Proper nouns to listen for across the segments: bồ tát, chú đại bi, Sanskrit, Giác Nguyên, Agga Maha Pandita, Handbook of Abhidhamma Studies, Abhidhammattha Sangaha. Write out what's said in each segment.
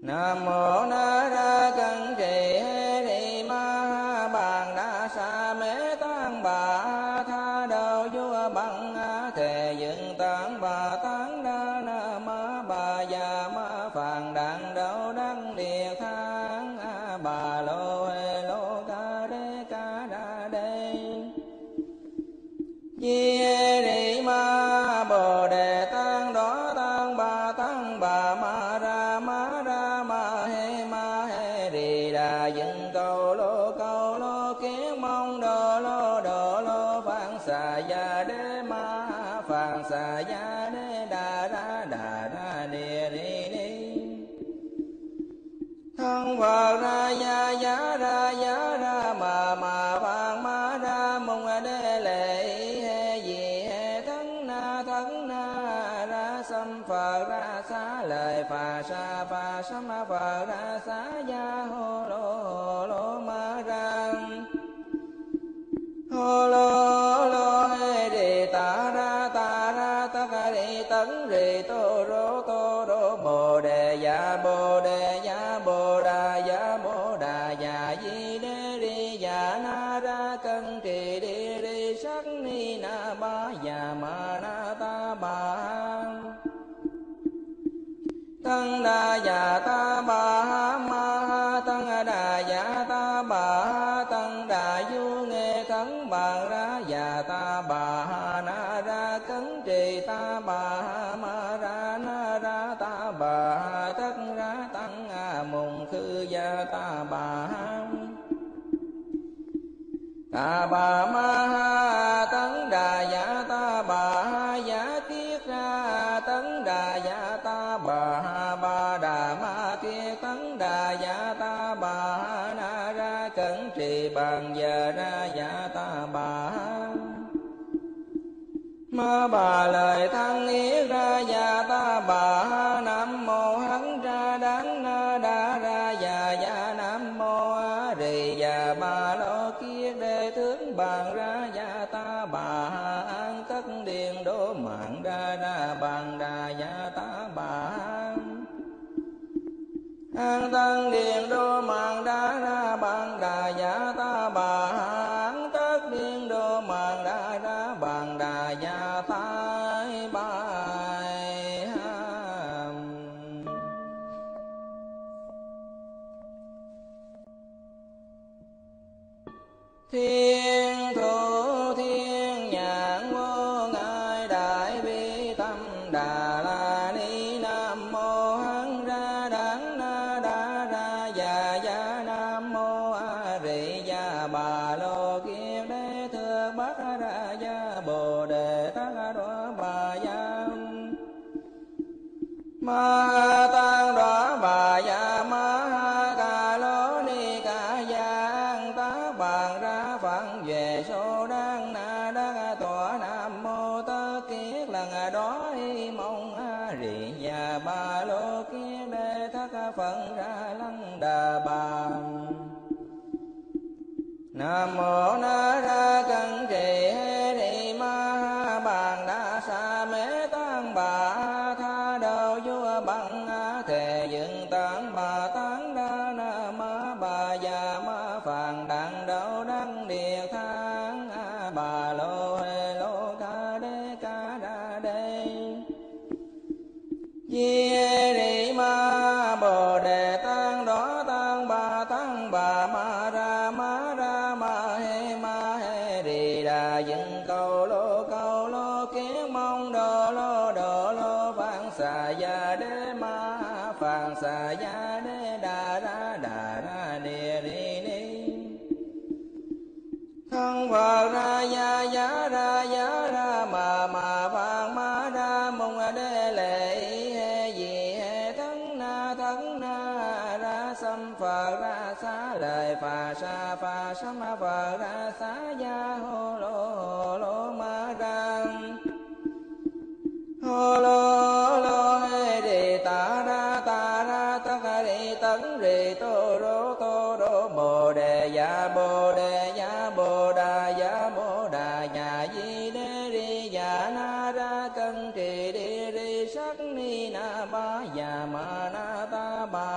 Nam mô na ra cân trì hê ni ma bàn đa sa mê tăng bà tha đầu vua bằng thề dựng tăng bà tăng đa na ma bà già ma phàn đạn đâu đăng địa tháng bà lô hê lô ca đê ca đa đê di hê ni ma bồ đề tăng đó tăng bà ma ra ma dựng câu lô kiến mong đồ lô phạn xà gia đế ma phạn xà gia đế đà ra ni ni ni thân vào ra giá ra mà vàng ma ra mông đế lệ he gì he thân na ra xâm phật ra xá lời phà xâm phật ra xá gia hô lô ma răng hô lô hê rì ta ra tất cả đi tấn rì tô rô bồ đề dạ bồ đà dạ di đế đi dạ na ra cân trì đi đi sắc ni na ba dạ ma na ta bà tăng đà dạ ta bà ma tăng đà dạ ta bà tăng đà du nghe thắng bà ra dạ ta bà na ra cấn trì ta bà ma ra na ra ta bà tất ra tăng mùng khư gia ta bà ta bà ma tấn đà dạ ta bà dạ tiết ra tấn đà dạ ta bà đà ma kia tấn đà dạ ta bà na ra cẩn trì bàn giờ ra dạ ta bà ma bà lời thăng yết ra dạ ta bà. Nam mô hắn ra đắng na đa ra dạ dạ. Nam mô a rì dạ bà lô kiết đê tướng bàn ra dạ ta bà an tất điện đố mạng ra ra bàn đà dạ ta bà an tân điện đô mạng đá ra bàn đà dạ ta bà an tất điện đô mạng đá ra bàn đà dạ ta bà. Thiên thủ thiên nhãn vô ngại đại bi tâm đà la ni. Nam mô hán ra đán na đá ra già già. Nam mô a rị già bà lô kiết đế thưa bát ra gia bồ đề tát đó bà gia ma tăng đó bà gia ma ca lô ni ca gia tá bàn ra phạn về số đang na đang tòa. Nam mô tơ kiết lần đó mong a rị già ba lô kiết đê thác phận ra lăng đà bà. Nam mô na ra cân trì hê ni ma bàn đa sa mê tăng bà tha đầu vua bằng thề dựng tăng bà tăng đa na ma bà già ma phàn đặng đâu đăng địa tháng bà lô hê lô ca đê ca đa đê di hê ni ma bồ đề tăng đó tăng bà tăng Quán Bà Ma Ra Ma Ra Ma He Rì Đà Dừng Câu Lô Kiến Mông Đô Lô Phạn Xà Gia Đế Ma Phạn Xà Gia Đế Đà Ra Nì Rì Ni Thân Phật Ra Ya Ya Ra Ya Ra Ma Phạn Ma Ra Mùng Đế Lệ He Dì He Thân Na Ra Xâm Phật Ra Xá Lời Phà Sa Ma Phật Ra Xá Ya Hồ Lô Ma Ra Hồ Lô Hê Rì Ta Ra Tấn Rì Tô Rô Bồ Đề Ya Bồ Đề Ya Bồ Đà Ya Bồ Đà Nhà Di Đế Rì Ya Na Ra Cân Trì Đi Rì Sắc Ni Na Ba Ya Ma Na Ta Ba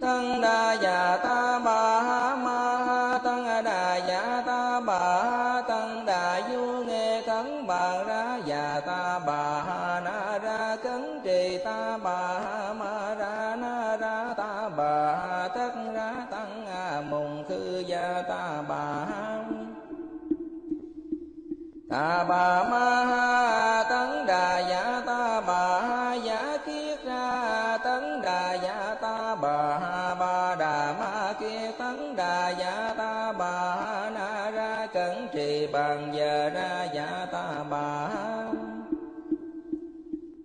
Tăng Đà Dạ Ta Bà Ma Tăng Đà Dạ Ta Bà Tăng Đà Du Nghe Thắng Bà Ra Dạ Ta Bà Na Ra Cấn Trì Ta Bà Ma Ra Na Ra Ta Bà Thất Ra Tăng Mùng Khư Gia Ta Bà Ta Bà Ma Tăng Đà Dạ Ta Bà Dạ Kiết Ra Tăng Đà Dạ Ta Bà Ba Đà Ma Kia Tăng Đà Dạ Ta Bà Na Ra Cẩn Trì Bàn Giờ Ra Dạ Ta Bà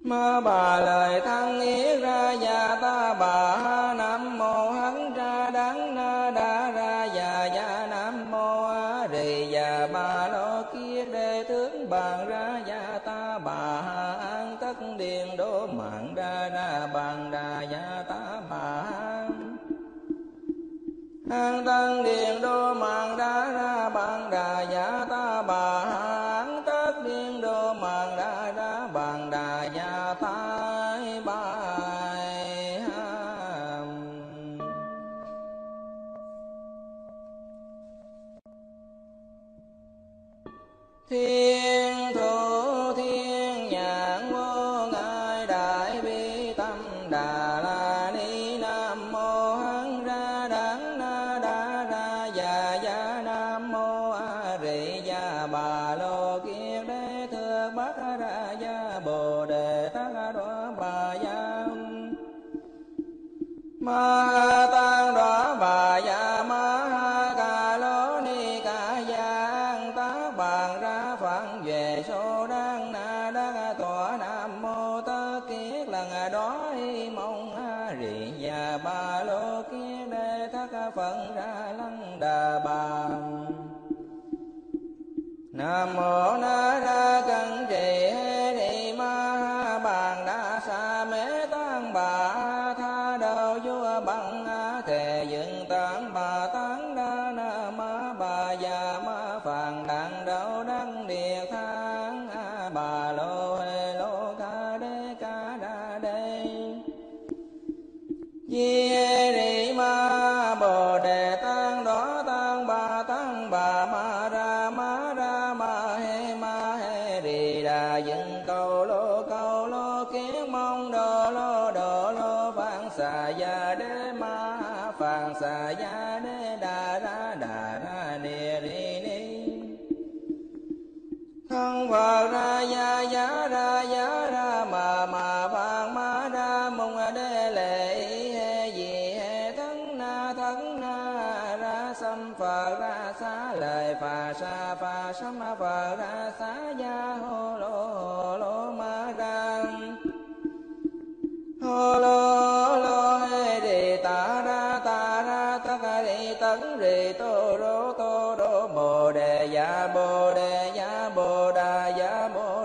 Ma Bà Lời Thăng Yết Ra Dạ Ta Bà Nam Mô Hắn Ra Đắng Na Đa Ra Dạ Dạ Nam Mô A Rì Dạ Ba Lo Kia Đề Tướng Bàn Ra Dạ Ta Bà An Tất Điền Đô Mạng Ra Ra Bàn Đà Dạ Ta Bà An Tân Điền Đô Mạng Ra Ra Bàn Đà Dạ Ta Bà An Tất Điền Đô Mạng Ra Ra Bàn Đà Dạ Ta Bà. Thiên thủ thiên nhãn vô ngại đại bi tâm đà la ni nam mô hán ra đắng na đa ra già già nam mô a rị già bà lô kiết đế thưa bát ra gia bồ đề tát đoá bà gia ma tăng đoá bà gia ma ca lô ni ca giang tá bàn ra Phạn về số đang na đang tòa nam mô tơ kiết lần đói mong a rì và ba lô kiết đề thất phận ra lăng đà bà nam mô na ra cân trì ni ma bàn đa sa mê tăng bà tha đầu vua bằng thề dựng tăng bà tăng đa na ma bà già ma phàn đặng đâu đăng địa tháng bà lô hê lô ca đa đê di ni ma bồ đề tăng đó tăng bà ma ra ma ra ma he rì đà dựng câu lô kiến mông đô lô phạn xà gia đế ma phạn xà gia đế đà ra ni rì ni thân Phật ra ya ya ra ya ra ma phạn ma ra mùng đế lệ he gì he thân na ra xâm Phật ra xá lời phà sa ma Phật ra xá ya hồ lô ma ra hồ lô hê rì ta ra tấn rì tô rô bồ đề ya bồ đề ya bồ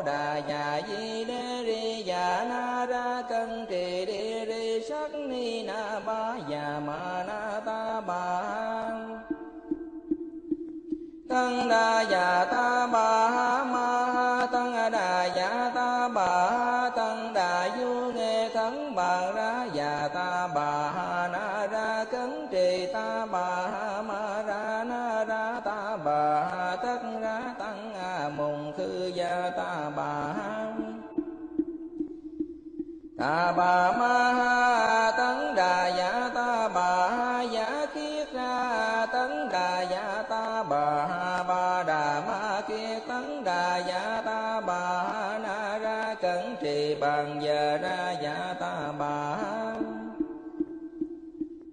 đà nhà di đế rì ya na ra cân trì đi rì sắc ni na ba ya ma na ta bà tăng đà dạ ta bà ma tăng đà dạ ta bà tăng đà du nghe thắng bà ra dạ ta bà na ra cấn trì ta bà ma ra na ra ta bà tất ra tăng mùng khư gia ta bà ta bà ma tăng đà dạ bàn về ra dạ ta bà.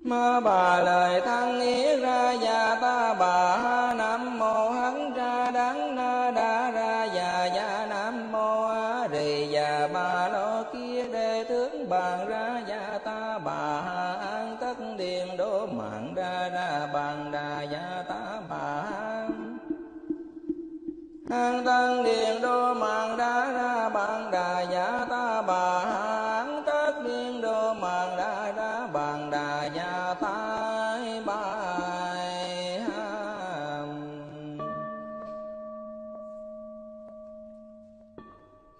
Ma bà lời thăng yết ra dạ ta bà. Nam mô hắn ra đắng na đa ra dạ dạ. Nam mô a rì dạ ba lo kia đề tướng bàn ra dạ ta bà. An tất điềm đố mạng ra ra bàn đà dạ ta bà. An tân điện đô mạng đã ra bàn đà giả ta bà. An tất điện đô mạng đã ra bàn đà giả ta bà.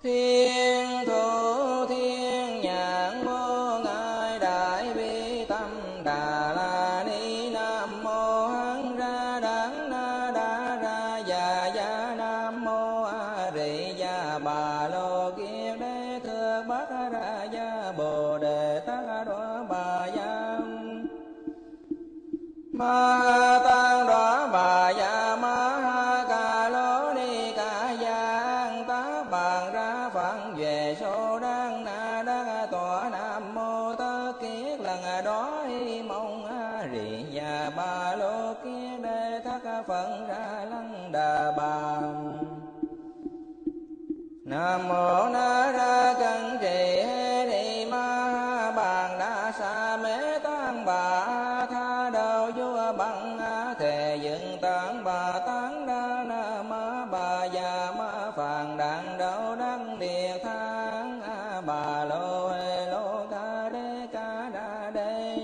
Thiên thủ thiên nhãn vô ngại đại bi tâm đà la ni. Nam mô hắn ra đắng na đa ra già già. Nam mô a rị gia bà lô kiếp đế thưa bát ra gia bồ đề tát đó bà gia. Ma tăng đó bà gia ma ca lô ni ca gia tá bàn ra phận về số đang na đang tọa. Nam mô tất kiết lần đó hi mong a rị gia bà lô kiếp đế thất phận ra lăng đà bà. Nam mô na ra cân trì hê ni ma bàn đa sa mê tăng bà. Tha đầu vua bằng thề dựng tăng bà tăng đa na ma bà già ma phàn đạn đầu đăng địa thang a bà lô hê lô ca đê ca đa đê.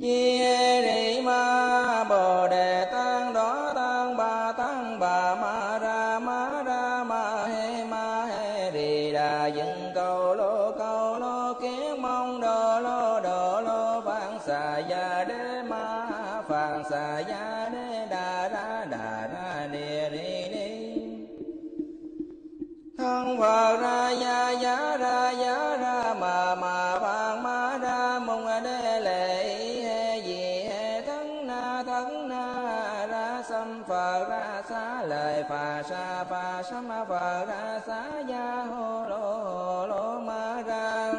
Di hê ni ma bồ đề tăng đó tăng bà ma ra ma. Dựng câu lô kiến mong đồ lô phạn xà gia đế ma phạn xà gia đế đà ra ni ni ni. Thân phật ra gia giá ra mà phạn ma ra mùng đế lệ he gì he thân na ra xâm phật ra xá lời phà sa ma phật ra xá gia hồ lô ma ra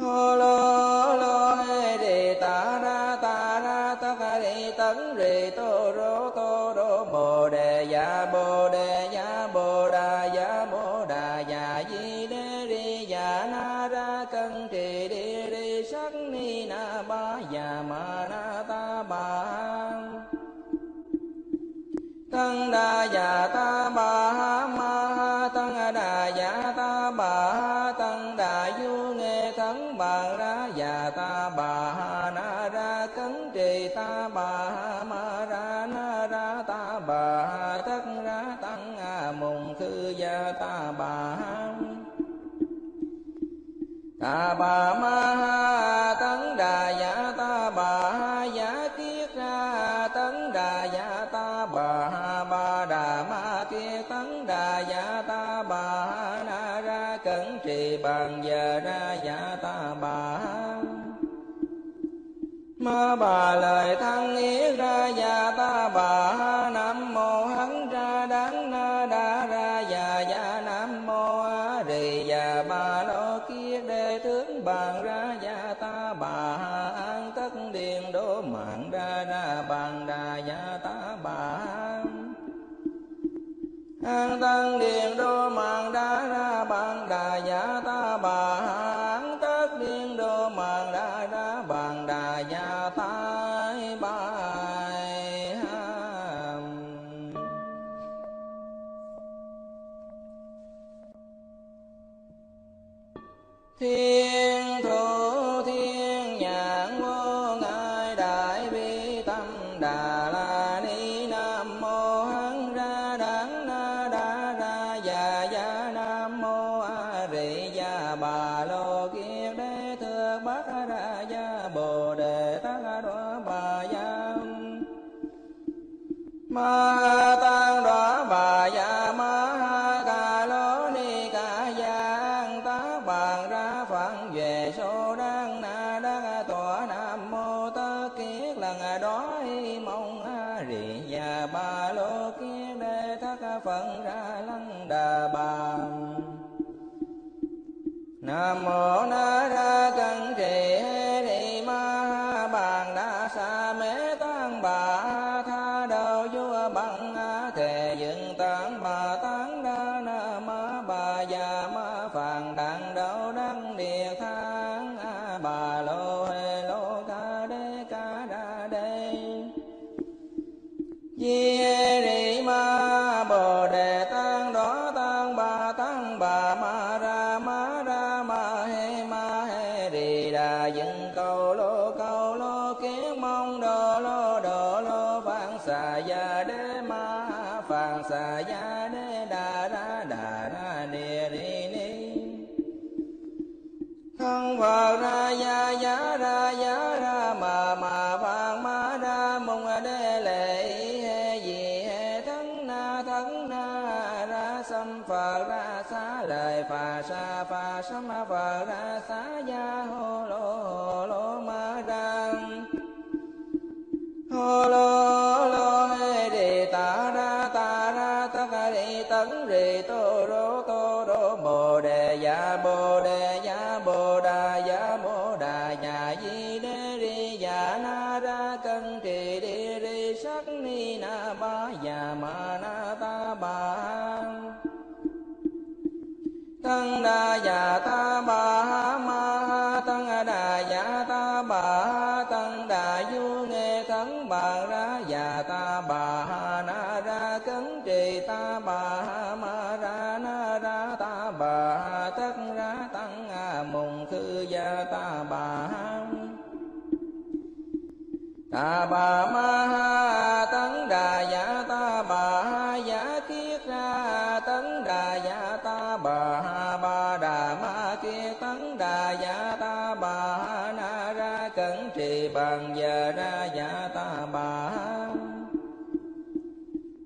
hồ lô he đề ta ra tất cả đi tấn rì tô rô bồ đề dạ bồ đà dạ di đế đi dạ na ra cân trì đi đi sắc ni na ba dạ ma na ta bà. Tăng đà dạ ta bà ma tăng đà dạ ta bà. Tăng đà du nghe thắng bà ra dạ ta bà. Na ra cấn trì ta bà ma ra na ra ta bà. Tất ra tăng mùng khư gia ta bà. Ta bà ma tấn đà dạ ta bà. Giá kiết ra tấn đà dạ ta bà. Ba đà ma kia tấn đà dạ ta bà. Na ra cẩn trì bàn giờ ra dạ ta bà. Ma bà lời thăng yết ra dạ ta bà. Nam mô hắn ra đắng na đa ra dạ dạ. Nam mô a rì dạ bà lô kia đề tướng bàn ra dạ ta bà. An tất điềm đố mạng ra ra bàn đà dạ ta bà. An tân điện đô mạng đã ra bàn đà giả ta bà. An tất điện đô mạng đã ra bàn đà giả ta bà. Thiên thủ thiên nhãn vô ngại đại bi tâm đà la ni. Nam mô hắn ra đắng na đa ra già già. Nam mô a rị già bà lô kiết đế thưa bát ra gia bồ đề tát đó bà gia. Ma tăng đó bà gia ma ca lô ni ca gia tá bàn ra phạn về số đang na đang tọa. Nam mô tất kiết lần đó hi mong a rị già bà lô kiết đế thất phận ra lăng đà bà. Nam mô na ra cân trì hê ni ma ha bàn đa sa mê tăng bà tha đầu vua bằng thề dựng tăng bà tăng đa na ma bà già ma phàn đặng đâu đăng địa thang a bà lô hê lô ca đê ca đa đê di hê ni ma bồ đề tăng đó tăng bà ma ra ma dựng câu lô kiến mong đồ lô phạn xà gia đế ma phạn xà gia đế đà ra ni ri ni thân vào ra giá ra mà vàng ma ra mùng đế lệ he gì he thân na ra xâm phật ra xá lời phà xâm phật ra xá gia hô lô ma đăng hô lô hê đề ta ra tất cả đi tấn rì tô rô bồ đề giả bồ đà nhà di đế ri giả na ra cân trì đi ri sắc ni na ba già ma na ta bà tăng đa dạ ta bà ma tăng đa dạ ta bà tăng đa du nghe thắng bà ra dạ ta bà na ra cấn trì ta bà ma ra na ra ta bà tất ra tăng mùng khư gia ta bà ta bà ma tấn đà dạ ta bà dạ kiết ra tấn đà dạ ta bà đà ma kia tấn đà dạ ta bà na ra cẩn trì bằng giờ ra dạ ta bà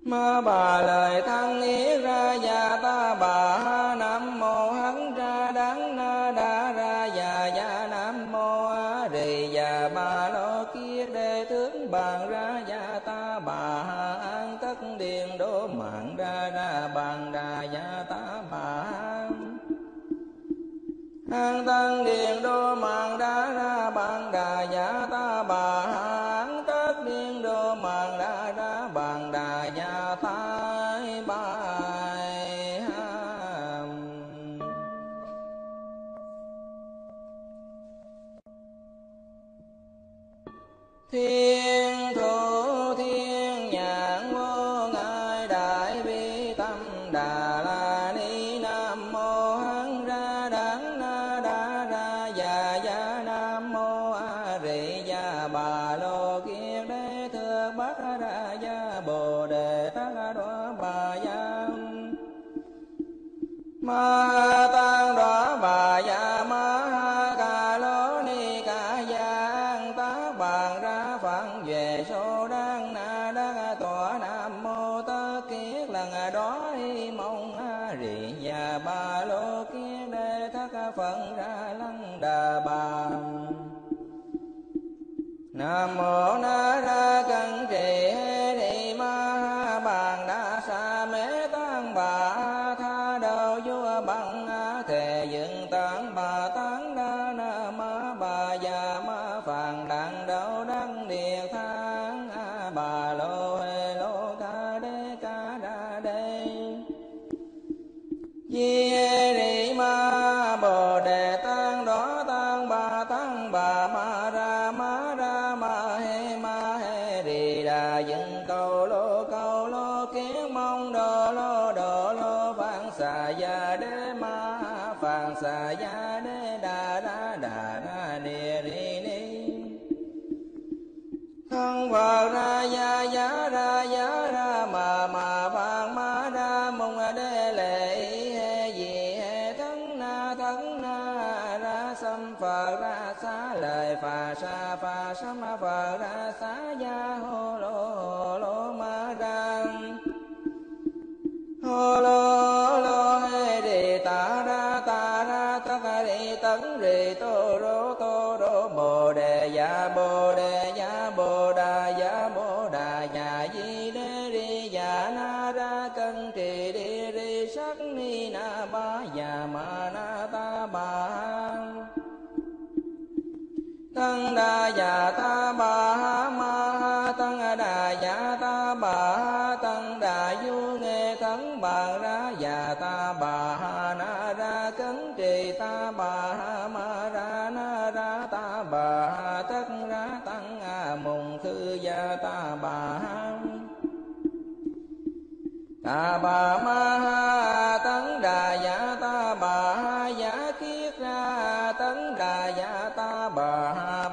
ma bà lời thăng ý ra dạ ta bà nam mô hắn ra đắng na đa ra dạ dạ nam mô a rì dạ ba lo kia đề tướng bàn ra dạ ta bà an tất điện đô mạng ra ra bàn đà dạ ta bà an tăng điện đô mạng đá ra bàn đà dạ ta bà an tất điện đô mạng đá ra bàn đà dạ ta bà thiên thủ thiên nhãn vô ngại đại bi tâm đà la ni nam mô hán ra đắng na đa ra già già nam mô a rị già bà lô kiết đế thưa bát ra gia bồ đề tát đó bà gia ma tăng đó bà gia ma ca lô ni ca gia tá bàn ra phạn về số đang na đang tòa nam mô tơ kiết lần đó mong a rị nhà ba lô kiết đề thất phận ra lăng đà bà nam mô na ra cân trì hê ni ma bàn đa sa mê tăng bà tha đầu vua bằng thề dựng tăng bà tăng đa na ma bà già ma phạn đặng đâu đăng địa thang a bà lô hê lô ca đê ca đa đê di hê ni ma bồ đề tăng đó tăng bà ma ra ma hê rì đà dựng câu lô kiến mong đồ lô phạn xà gia đế ma phạn xà gia đế đà ra ni ri ni thân vào ra giá ra mà vàng ma ra mùng đế lệ hê gì hê thân na ra xâm phật ra xá lời phà xâm phật ra xá gia hô lô ma đăng hô lô hê rì ta ra tất cả đi tấn rì tô rô bồ đề giả bồ đà nhà di đế ri giả na ra cân trì đi ri sắc ni na ba già ma na ta bà Tăng đa dạ ta bà ma, tăng đà dạ ta bà, tăng đà du nghe thắng bà ra dạ ta bà na ra cấn trì ta bà ma ra na ra ta bà tất ra tăng a mùng khư gia ta bà ta bà ma tấn đà dạ ta bà dạ kiết ra tấn đà dạ ta bà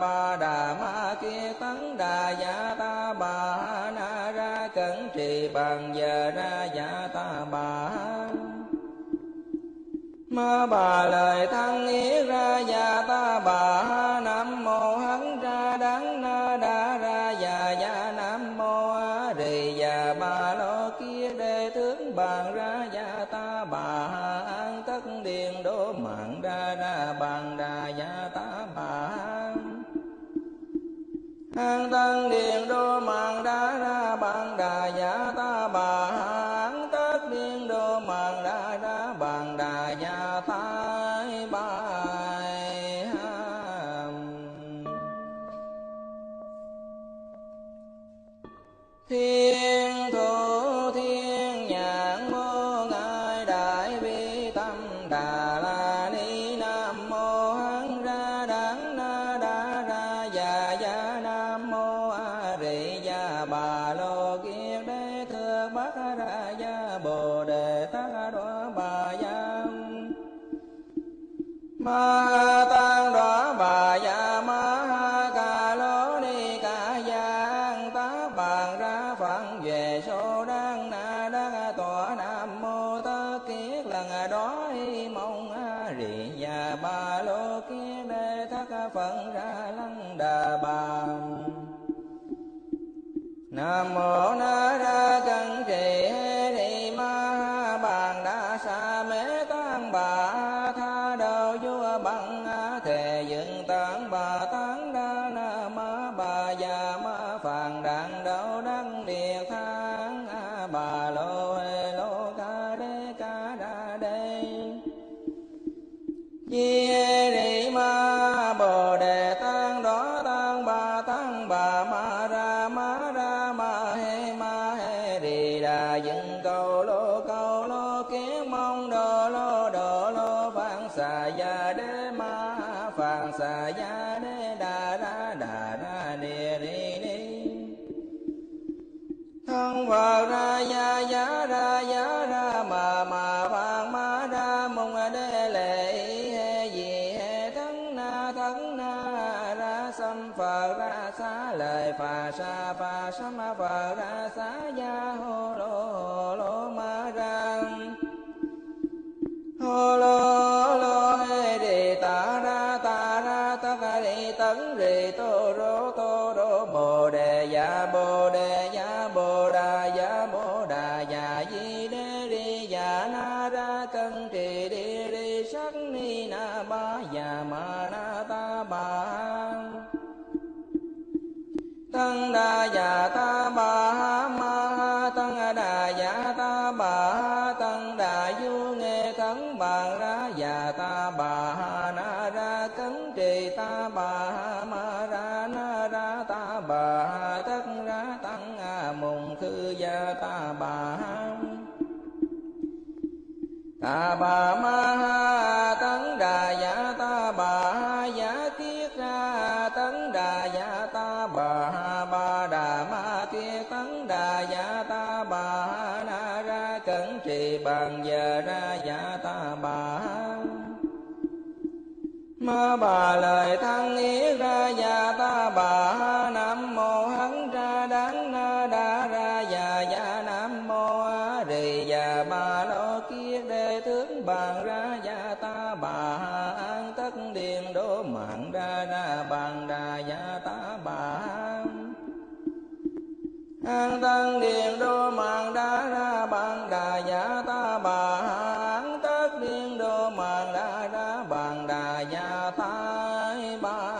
ba đà ma kia tấn đà dạ ta bà na ra cẩn trì bằng giờ ra dạ ta bà ma bà lời thăng yết ra dạ ta bà nam mô hắn ra đắng na đa ra dạ dạ nam mô a rì dạ ba lo kia đề tướng bàn ra dạ ta bà an tất điền đố mạng ra ra bàn đà dạ ta bà an tân điền đô mạng đá ra bàn đà dạ ta bà an tất điền đô mạng đá ra bàn đà dạ ta bà thiên thủ thiên nhãn vô ngại đại bi tâm đà la ni nam mô hán ra đắng na đa ra già già nam mô a rị già bà lô kiết đế thưa bát ra gia bồ đề tát đó bà gia ma tăng đó bà gia ma ca lô ni ca gia tá bàn ra phận về số đang na đang tòa nam mô tất kiết lần đó mong a rị già bà lô kiết đế thất phận ra lăng đà bà nam mô na ra cẩn trì ni ma bàn đa sa mê tăng bà tha đầu vua bằng thề dựng tăng bà tăng đa na ma bà già ma phàn đạn đầu đăng địa tháng bà lô hê lô ca đa đê chi ni ma bồ đề tăng đó tăng bà ma ra ma dựng câu lô kiến mong đồ lô phạn xà gia đế ma phạn xà gia đế đà ra ni ri ni thân vào ra gia giá ra mà phạn ma ra mong đế lệ he gì he thân na ra sâm phật ra xá lời phà sâm phật ra xá gia hô lô ma ra hô lô hê rì ta ra tất cả rì tấn rì tô rô bồ đề dạ bồ đà dạ di đế rì dạ na ra cân trì đi rì sắc ni na ba dạ ma na ta bà tăng đà dạ ta bà ma tăng đà dạ ta bà tăng đà du nghe thắng bà ra dạ ta bà na ra cấn trì ta bà ma ra na ra ta bà tất ra tăng a mùng khư gia ta bà ta bà ma tấn đà dạ ta bà dạ kiết ra tấn đà dạ ta bà đà ma kia tấn đà dạ ta bà na ra cẩn trì bằng giờ ra dạ ta bà ma bà lời thăng yết ra dạ ta bà nam mô hắn ra đắng na đa ra dạ dạ nam mô a rì dạ bà lô kiết đê tướng bàn ra dạ ta bà an tất điền đố mạng ra ra bàn đà dạ ta bà an tân điền đô mạng đá ra bàn đà dạ ta bà an tất điền đô mạng đá ra bàn đà dạ ta bà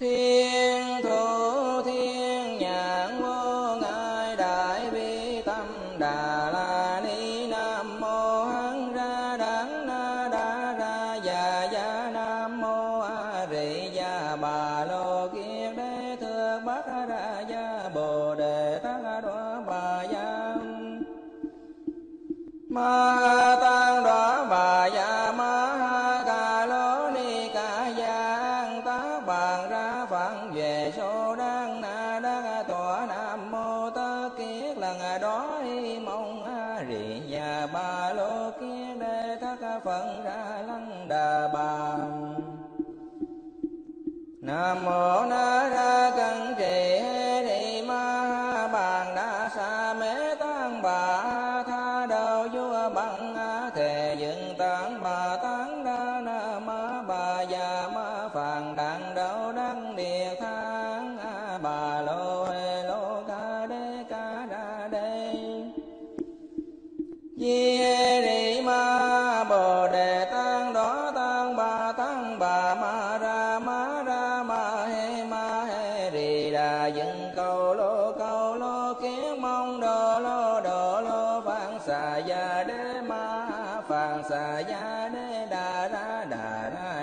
thiên thủ thiên nhãn vô ngại đại bi tâm đà ma tăng đó bà dạ ma ha ca lô ni ca giang tác bàn ra phản về số đang na đang tòa nam mô tơ kiết lần đói mong a rị và ba lô kia đề thác phận ra lăng đà bà nam mô na ra cân trì ni ma bàn đa sa mê tăng bà tha đầu vua bằng thề dựng tán bà tán đa na ma bà già ma phàn đặng đâu đăng địa tháng bà lô hê lô ca đê ca đa đê di hê ni ma bồ đề tăng đó tăng bà ma ra ma dựng câu lô kiến mong đồ lô phạn xà gia đế ma phạn xà gia đế đà ra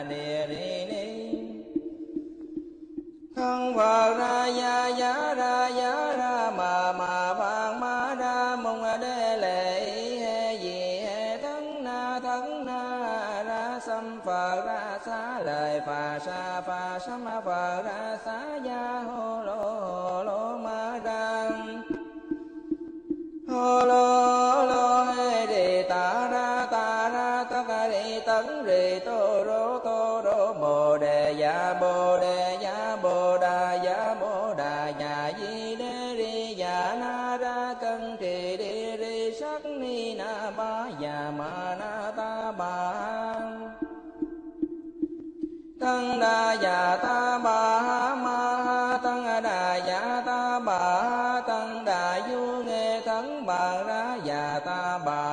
ni ni ni thân vào ra giá ra mà vàng ma ra mong đế lệ he gì he thân na ra xâm phật ra xá lời phà sa ma phật ra xá gia hồ lô ma răng hồ lô hê rì ta ra tất cả rì tấn rì tô rô bồ đề dạ bồ đà nhà di đê rì dạ na ra cân trì đi rì sắc ni na ba dạ ma na ta ba tăng đa dạ ta bà ma tăng đà dạ ta bà tăng đà du nghe tấn bà ra dạ ta bà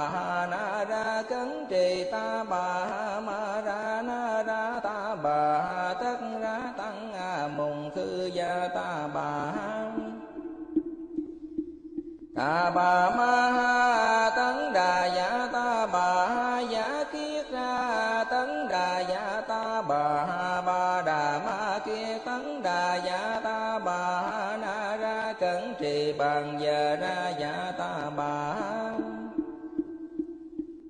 na ra cấn trì ta bà ma ra na ra ta bà tất ra tăng mùng khư dạ ta bà ta bà ma tấn đà dạ ta bà dạ kiết ra tấn đà dạ ta bà đà ma kia tấn đà dạ ta bà na ra cẩn trì bằng giờ ra dạ ta bà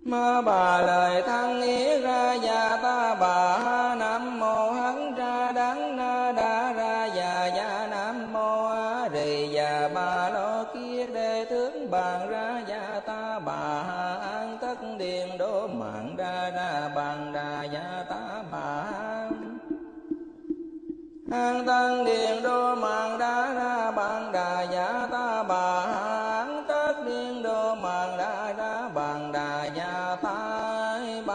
ma bà lời thăng ý ra dạ ta bà nam mô hắn ra đắng na đa ra dạ dạ nam mô a rì dạ ba lô kia đề tướng bàn ra dạ ta bà an tất điện đô mạng ra ra bàn đà dạ ta bà an tân điện đô mạng đá ra bàn đà dạ ta bà an tất điện đô mạng đá ra bàn đà dạ ta bà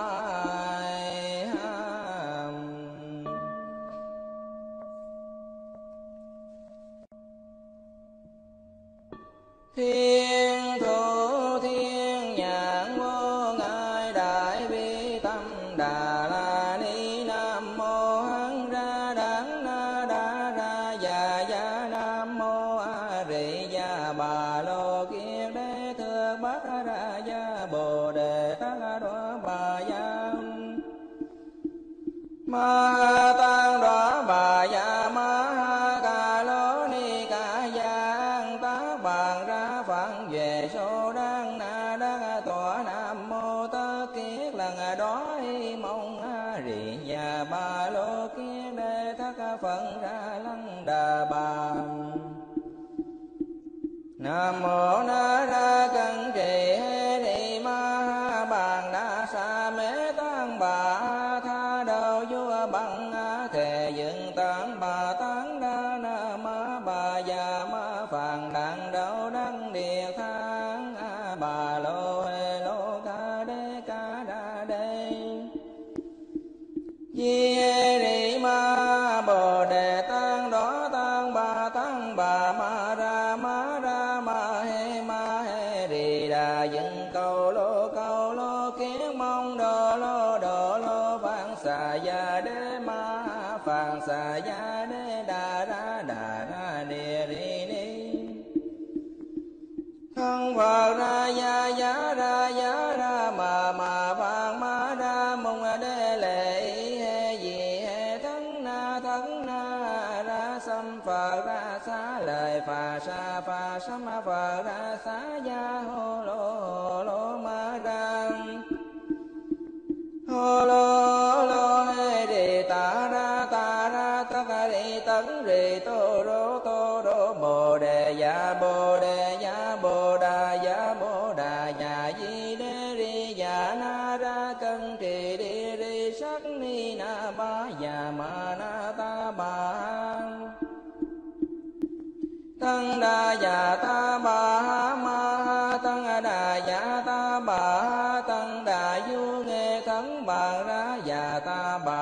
thiên thủ thiên nhãn vô ngại đại bi tâm đà la ni nam mô hán ra đắng na đa ra già già nam mô a rị già bà lô kia đế thưa bát ra gia bồ đề tăng đó bà gia ma tăng đó bà gia ma ca lô ni ca giang tá bàn ra phản về số đang na đang tòa nam mô tơ kiết lần đói mong a rị và ba lô kia đề thác phận ra lăng đà bà nam mô na ra cân trì ni ma bàn đa sa mê tăng bà tha đầu vua bằng thề dựng tán bà tán đa na ma bà già ma phàn đặng đâu đăng địa tháng bà lô hê lô ca đa đê di hê ni ma bồ đề tăng đó tăng bà ma ra ma hê rì đà dựng câu lô kiến mong đồ lô phạn xà gia đế ma phạn xà gia đế đà ra ni ri ni thân vào ra giá ra mà vàng ma ra mong đế lệ hê gì hê thân na ra xâm phật ra xá lời phà sa ma phật ra xá gia hồ lô ma ra ra mô đà nhà di đê ri già na ra cân trì đi ri sắc ni na ba già ma na ta bà tăng đà già ta bà ma tăng đà già ta bà tăng đà du nghe thắng bà ra già ta bà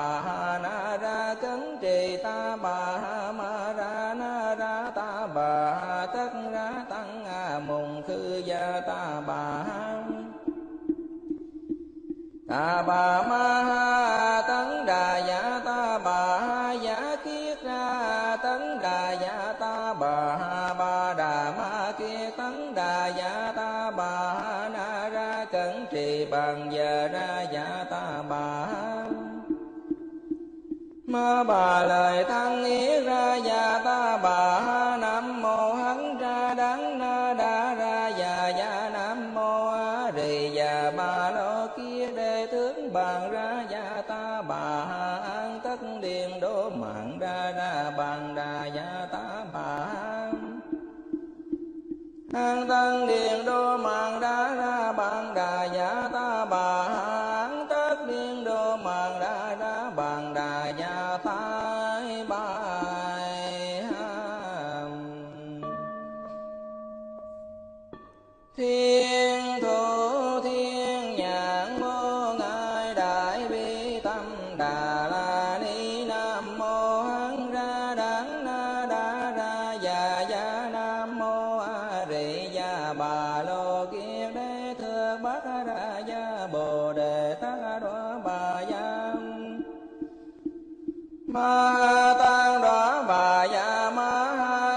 na ra cấn trì ta bà ma ra na ra ta bà tất ra tăng mùng khư gia ta bà ta bà ma tấn đà giả ta bà giả kiết ra tấn đà giả ta bà ba đà ma kia tấn đà giả ta bà na ra cẩn trì bằng giờ ra giả ta bà ma bà lời thăng yết ra già ta bà nam mô hắn ra đắng na đa ra già già nam mô a rì già ba lo kia đề tướng bàn ra già ta bà an tất điện đố mạng ra ra bàn đà già ta bà an tân điện đô mạng đá ra bàn đà giả ta bà an tất điện đô mạng đá ra bàn đà giả ta bà thiên thủ thiên nhãn vô ngại đại bi tâm đà la ni nam mô hán ra đắng na đá ra già già nam mô a rị già bà lô kiết đế thượng bát ra gia bồ đề tát đóa bà gia ma tăng đóa bà gia ma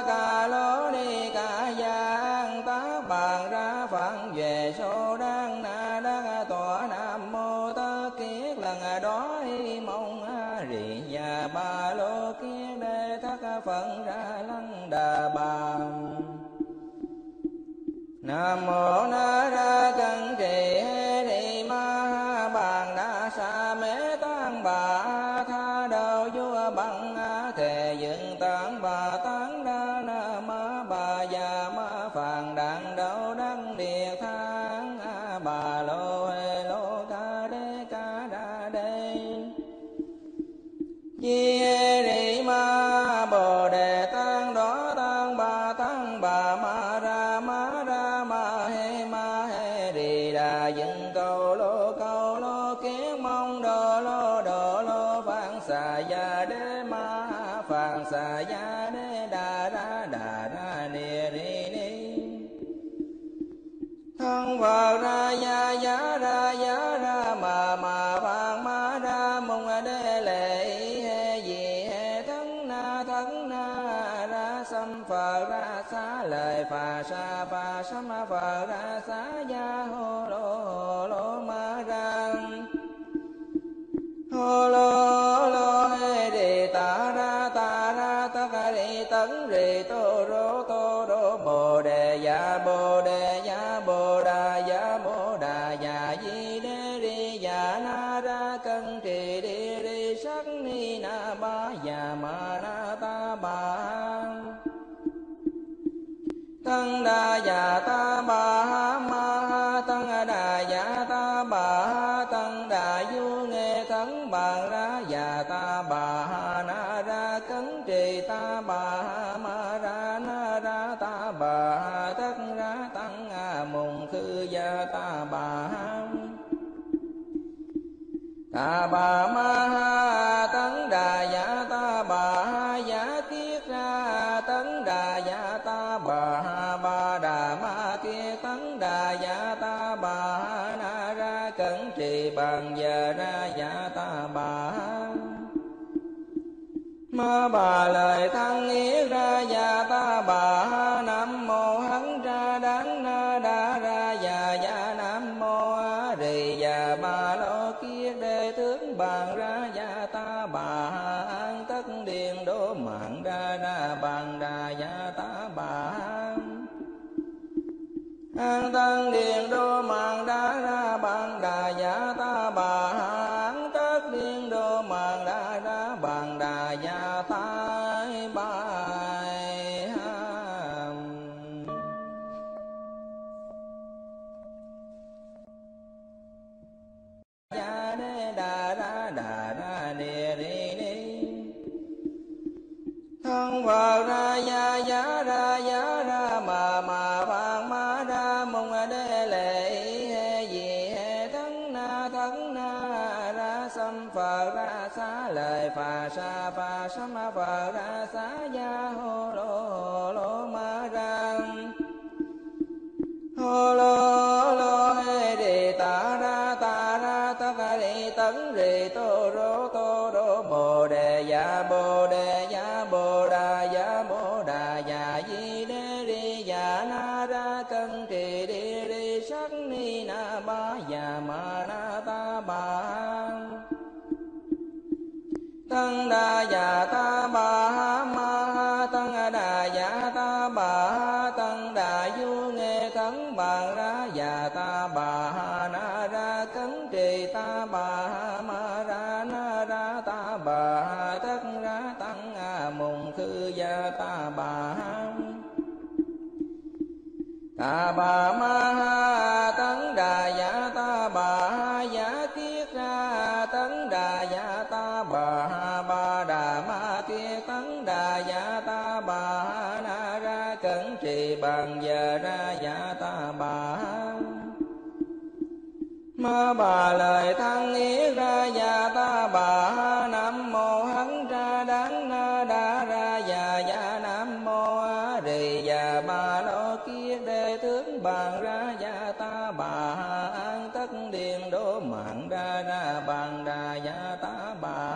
ca lô ni ca gia tá bàn ra phạn về số đang na đang tọa nam mô tớ kiết lần đói mong a rị già bà lô kiết đế thất phận ra lăng đà bà nam mô na ra cân trì hê ni ma bàn đa sa mê tăng bà tha đầu vua bằng thề dựng tăng bà tăng đa na ma bà già ma phàn đặng đâu đăng địa thang bà lô hê lô ca đê ca đa đê chi hê ni ma bồ đề tăng đó tăng bà ma ra ma ra ma hê rì đà dựng câu lô kiến mong đồ lô phạn xà gia đế ma phạn xà gia đế đà ra ni ri ni thân vào ra gia giá ra mà phạn ma ra mùng đế lệ hê gì hê thân na ra xâm phật ra xá lời phà sa ma phà ra xá gia hồ lô ma ra hồ lô hê rì ta ra tất cả rì tấn rì tô rô bồ đề dạ bồ đà dạ di đê rì dạ na ra cân trì đi rì sắc ni na ba dạ ma na ta bà tăng đà già ta bà ma tăng đà già ta bà tăng đà du nghe thắng bà ra già ta bà na ra cấn trì ta bà ma ra na ra ta bà tất ra tăng mùng khư gia ta bà ta bà ma tấn đà giả ta bà giả kiết ra tấn đà giả ta bà ba đà ma kia tấn đà giả ta bà na ra cẩn trì bằng giờ ra giả ta bà ma bà lời thăng yết ra già ta bà nam mô hắn ra đắng na đa ra già già nam mô a rì già bà lô kia đề tướng bàn ra già ta bà an tất điện đố mạng ra ra bàn đà già ta bà an tân điện đô mạng đá ra bàn đà giả ta bà an tất điện đô mạng đá ra bàn đà giả ta bà lệ gì thân na ra sam phở ra xá lời phà sa ma phở ra xá gia hồ lô ma răng hồ lô lô he đi ta ra tất cả đi tấn rì tô rô bồ đề giả bồ đà giả di đế đi giả na ra cân trì đi đi sắc ni na ba giả ma na tăng đa dạ ta bà ma tăng đa dạ ta bà tăng đa du nghe thắng bà ra dạ ta bà na ra cấn trì ta bà ma ra na ra ta bà tất ra tăng a mùng khư gia ta bà ta bà ma tăng đa dạ ta bà dạ kiết ra tăng đa dạ ta bà bằng giờ ra dạ ta bà ma bà lời thăng yết ra dạ ta bà nam mô hắn ra đắng na đa ra dạ dạ nam mô a rì dạ ba lo kia đề tướng bàn ra dạ ta bà an tất điền đố mạng ra ra bàn đà dạ ta bà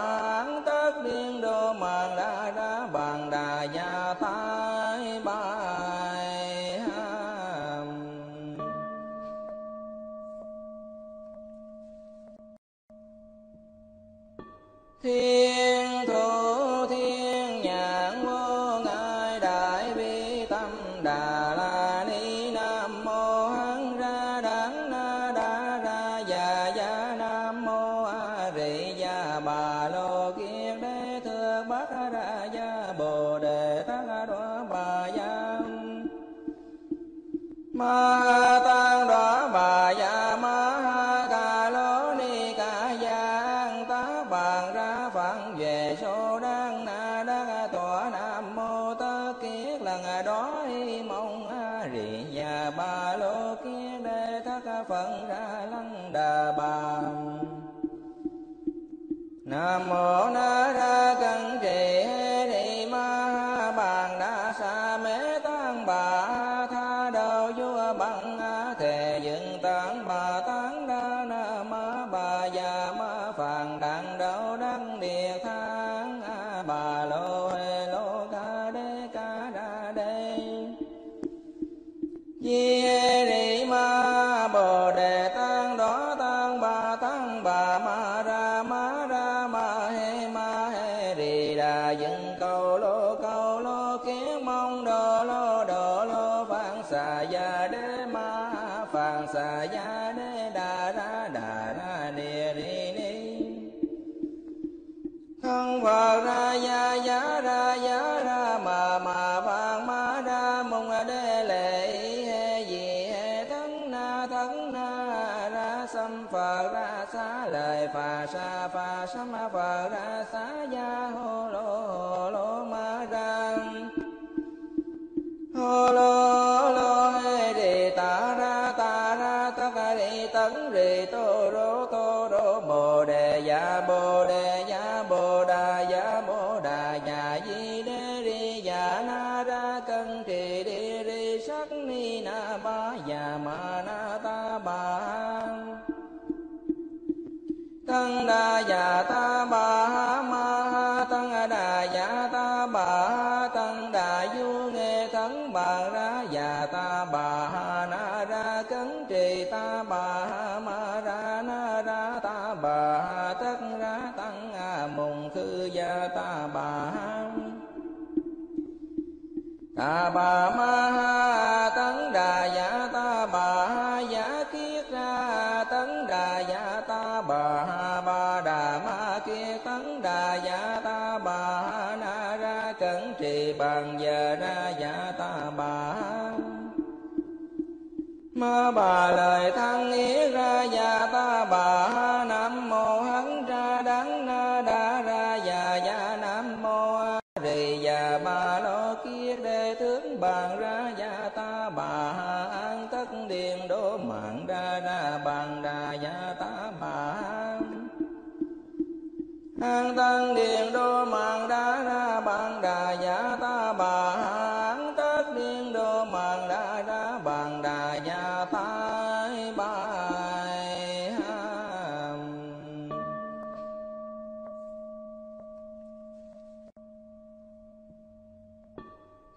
an tất điền đô mạng đá ra bằng đà giả ta bài thiên thủ thiên nhãn vô ngại đại bi tâm đà la ni nam mô hắn ra đắng ma tăng đó bà ya ma ca lô ni ca giang tá bàn ra phẳng về số đang na đang tòa nam mô tơ kiết lần đó mong a rì ya ba lô kiết đề thất phận ra lăng đà bà nam mô na ra cân trì ni ma bàn đa sa mê tăng bà bằng thề dựng tán bà tán đa na ma bà già ma phàn đặng đạo đăng địa tháng a bà lô hê lô ca đê ca đa đê di hê rị ma bồ đề tăng đó tăng bà ma ra ma hê rị đà dựng câu lô kiến mong đồ lô phạn xà gia đê phạn xà gia đê đà ra ni ri ni thân phật ra gia giá ra mà phạn ma ra mùng đê lệ he gì he thân na ra sam phật ra xá lời phà sa ma phật ra xá gia hồ lô ma ra hồ lô he đề ta ra tất cả đi tấn rì tô rô bồ đề giả bồ đà giả di đế đi giả na ra cân trì đi đi sắc ni na ba giả ma na ta bà tăng đa giả ta bà ma tăng đà giả ta bà tăng đà du nghe thắng bà ra giả ta bà na ra cấn trì ta bà ma ra na ra ta bà tất ra tăng a mùng khư gia ta bà ta bà ma tấn đà giả ta bà giả kiết ra tấn đà giả ta bà đà ma kia tấn đà giả ta bà na ra cẩn trì bằng giờ ra giả ta bà ma bà lời thăng yết ra dạ ta bà nam mô hắn ra đắng na đa ra dạ dạ nam mô già bà lo kiết đệ tướng bàn ra gia ta bà an tất điện đô mạng đa đa bàn đà gia ta bà an tân điện đô mạng đa đa bàn đà gia ta bà an tất điện đô mạng đa đa bàn đà gia ta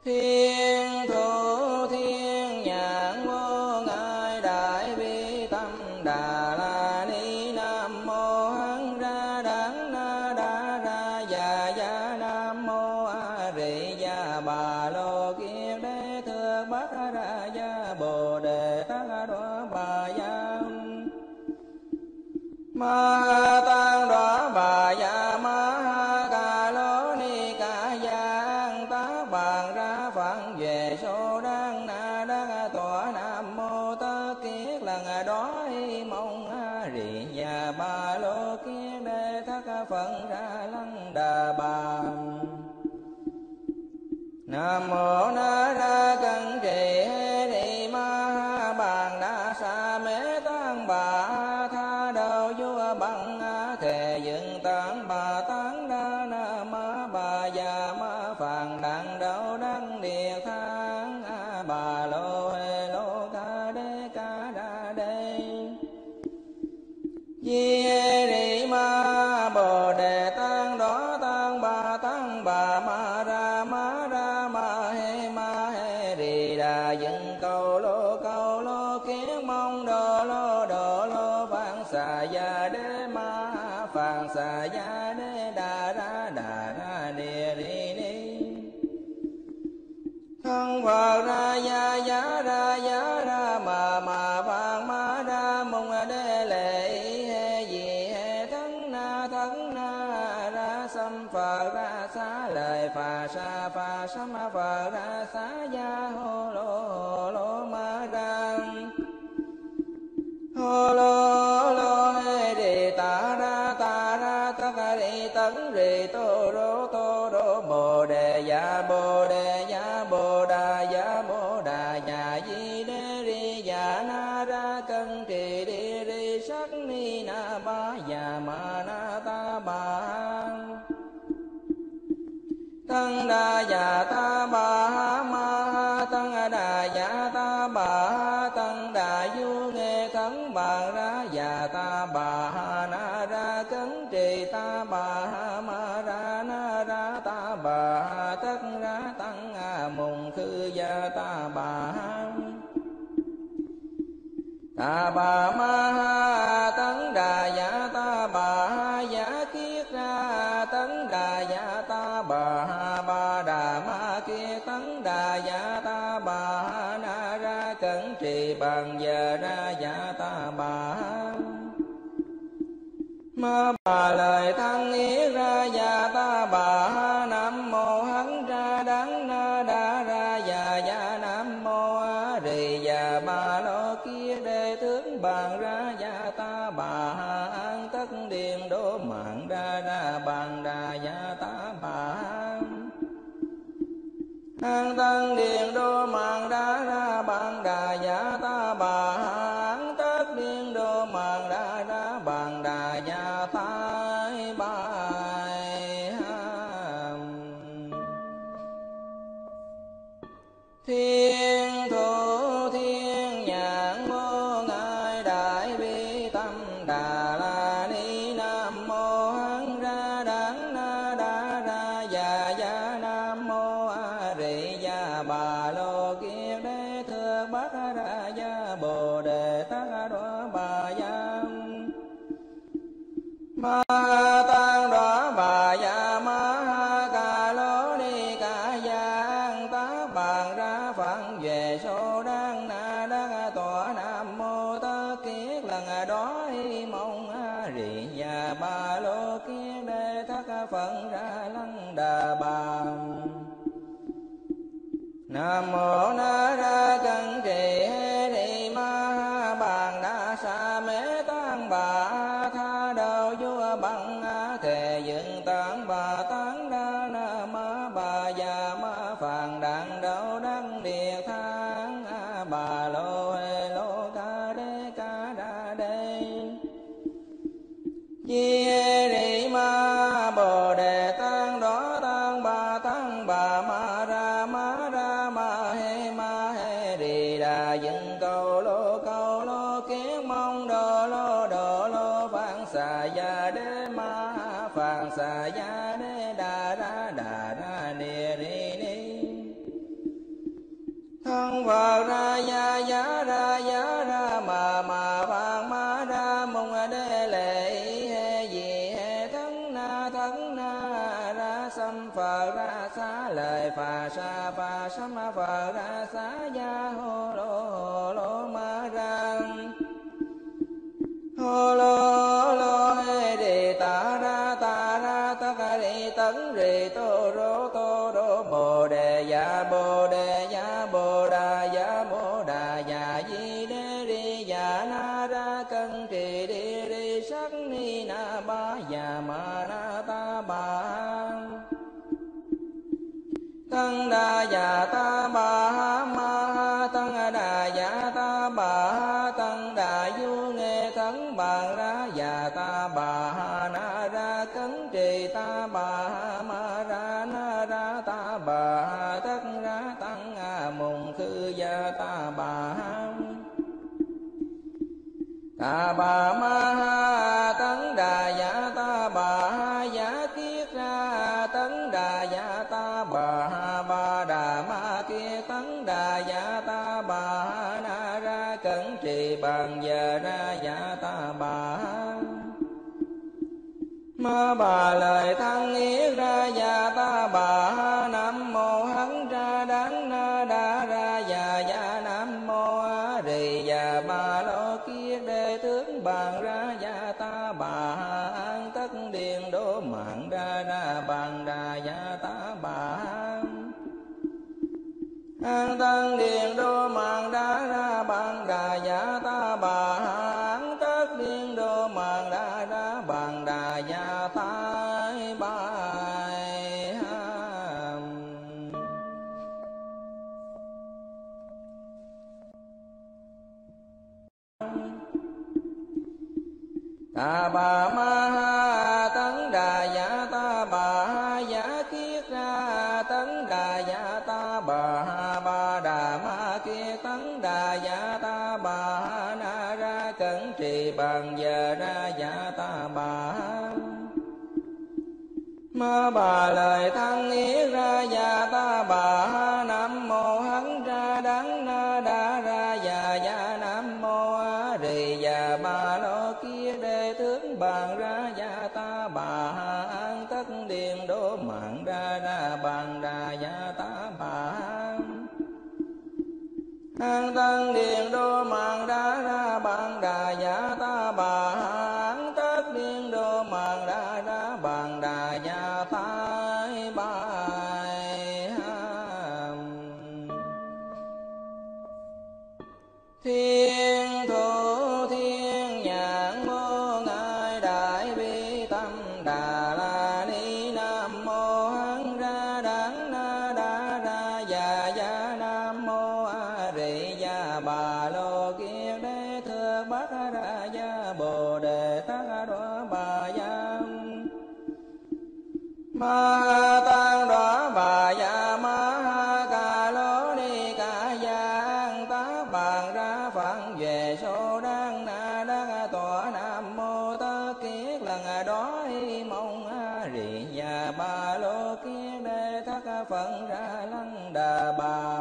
thiên thủ thiên nhãn vô ngại đại bi tâm đà la ni nam mô hán ra đán na đa ra già già nam mô a rị già bà lô kiết đế thưa bát ra gia bồ đề tát đóa bà gia ma tăng đóa bà gia ma ca lô ni ca gia tá bàn ra phận về số đang na đang tòa nam mô tơ kiết lần đó mong a rị già ba lô kiết đề thất phận ra lăng đà bà nam mô na ra cận trì ni ma bàn đa sa mê tăng bà tha đầu vua bằng thề dựng tăng bà tăng đa na ma bà già ma phàn đặng đâu đăng địa tháng bà lô hê lô ca đa đê di ni ma bồ đề tăng đó tăng bà ma ra ma ra ma hê rì đà dựng câu lô kiến mong đồ lô phạn xà gia đê ma phạn xà gia đê đà ra ni ni ni thân phật ra gia ra mà phạn ma ra mùng đê lệ hê gì hê thân na ra xâm phật ra xá lời phà sa ma phật ra xá gia hồ lô ma ra hồ lô hê rì ta ra tất rì tấn rì tô rô bồ đề giả bồ đà giả di đê rì giả na ra cân trì đi rì sắc ni na ba giả ma na ta bà tăng đà giả ta bà ma tăng đà giả ta bà tăng đà du nghe thắng bà ra giả ta bà na ra cấn trì ta bà ma ra na ra ta bà tất ra tăng mùng khư gia ta bà ta bà ma tấn đà giả ta bà giả kiết ra tấn đà giả ta bà đà ma kia tấn đà giả ta bà na ra cẩn trì bàn giờ ra giả ta bà ma bà lời thân ý ra già ta bà nam mô hắn ra đắng na đa ra già già nam mô a rì già bà lo kia đề tướng bàn ra già ta bà an tất điện đô mạng ra ra bàn đà già ta bà an tân điện đô mạng đá ra bàn đà giả ta bà an tất điện đô mạng đá ra bàn đà giả ta bà thiên thủ thiên nhãn vô ngại đại bi tâm đà la ni nam mô hán ra đán na đa ra già già nam mô a rị già bà lô kiết đế thưa bát ra gia bồ đề tát đóa bà gia ma tăng đóa bà gia ma ca lô ni ca gia tá bàn ra phạn về số đang na đang tòa nam mô tơ kiết lần đó mong a rị già bà lô kiết đế thất phận ra lăng đà bà nam mô na ra cận trì ni ma bàn đa sa mê tăng bà tha đầu vua bằng thề dựng tăng bà tăng đa na ma bà già đà ra đề đi ni thân vào ra ya giá ra giá ra mà vàng ma ra mông đê lệ he gì he thân na ra sâm phở ra xá lời phà sa phà sâm phở ra xá gia hồ lô ma ra hồ lô he đề ta ra tất cả đi tấn rì tô rô bồ đề dạ bồ đề tăng đa dạ ta bà ma tăng đà dạ ta bà tăng đà du nghe thắng bà ra dạ ta bà na ra cấn trì ta bà ma ra na ra ta bà tất ra tăng mùng khư gia ta bà ta bà ma tăng đà dạ ta bà dạ kiết ra tăng đà dạ ta bà bàn giờ ra dạ ta bà ma bà lời thăng yết ra dạ ta bà nam mô hắn ra đắng na đa ra dạ dạ nam mô a rì dạ ba lo kia đề tướng bàn ra dạ ta bà an tất điện đố mạng ra ra bàn đà dạ ta bà an tân điện đô mạng đã ra bằng đà giả ta bà an tất điện đô mạng đã ra bằng đà giả ta bà ta bà ma tấn đà giả ta bà giả kiết ra tấn đà giả ta bà dạ ta bà na ra cẩn trì bàn giờ ra dạ ta bà ma bà lời thăng yết ra dạ ta bà nam mô hắn ra đắng na đa ra dạ dạ nam mô a rì dạ ba lo kia đề tướng bàn ra dạ ta bà an tất điện đố mạng ra ra bàn đà dạ ta bà an tân điện đô mạng đã ra bàn đà giả ta bà an tất điện đô mạng đã ra bàn đà giả ta bà thiên thủ thiên nhãn vô ngại đại bi tâm đà la ni nam mô hắn ra đắng na đa ra già già nam mô bà lô kia đế thưa bát ra gia bồ đề tát đó bà gia ma tăng đó bà gia ma ca lô ni ca gia tá bàn ra phản về số đang na đang tọa nam mô tớ kiết lần đó mong a rì gia bà lô kia đế thất phận ra lăng đà bà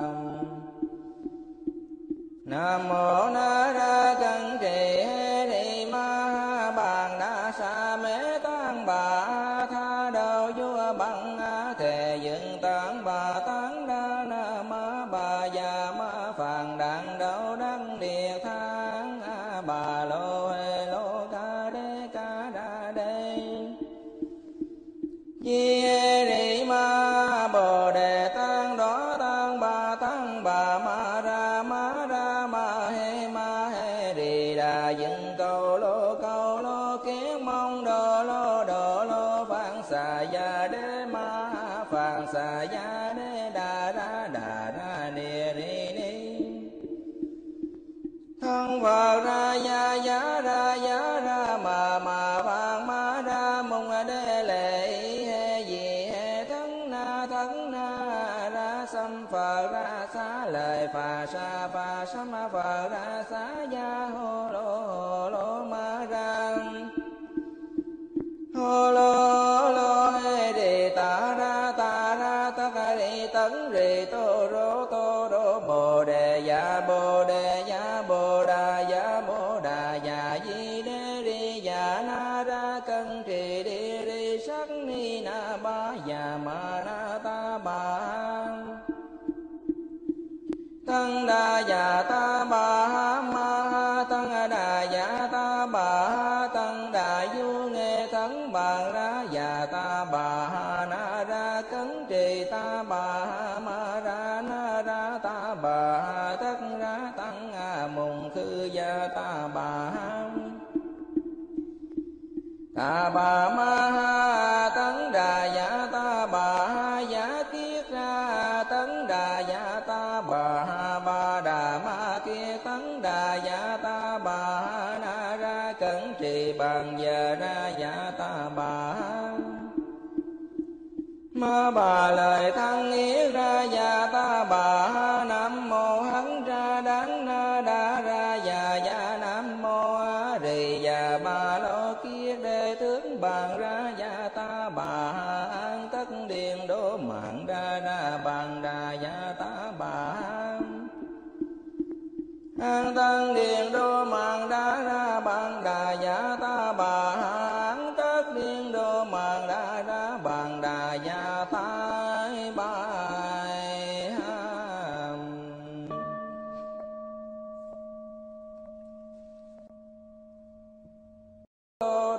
nam mô na ra cẩn trì ni ma bàn đa sa mê tăng bà tha đầu vua bằng thề dựng tăng bà tăng đa na ma bà già ma phàn đặng đầu đăng địa thang bà lô hê lô ca đa đê di ni ma bồ đề tăng đó tăng bà ma ra ma dựng câu lô kiến mong đồ lô phạn xà gia đế ma phạn xà gia đế đà ra ni ni ni thân vào ra gia giá ra mà vàng ma ra mông đế lệ he gì he thân na ra sâm phở ra xá lời phà sa ma phở ra xá gia hồ lô ma ra hồ lô he đề ta ra ta tấn rì tô rô tô đô bồ đề dạ bồ đề dạ bồ đà dạ bồ đà dạ di đê ri dạ na ra cân trì đi ri sắc ni na ba dạ ma na ta ba tăng đa dạ ta ba ma tăng đà dạ ta ba tăng đà du nghe tấn bàn ra dạ ta ba na ra cấn trì ta ba ma ra na ra ta ba tất ra tăng a mùng khư gia ta ba ta ba ma tấn đà dạ ta ba dạ tiết ra tấn đà dạ ta ba ba đà ma kia tấn đà dạ ta ba na ra cẩn trì bàn giờ ra dạ ta ba ma bà lời thăng nghĩa ra dạ ta ba nam mô hắn ra đắng na đa ra dạ dạ nam mô a rì dạ ba lo kia đề tướng bàn ra dạ ta bà an tất điện đố mạng ra ra bàn đà dạ ta bà an tân điện đô mạng đá ra bàn đà dạ ta bà an tất điện đô mạng đá ra bàn đà dạ ta bà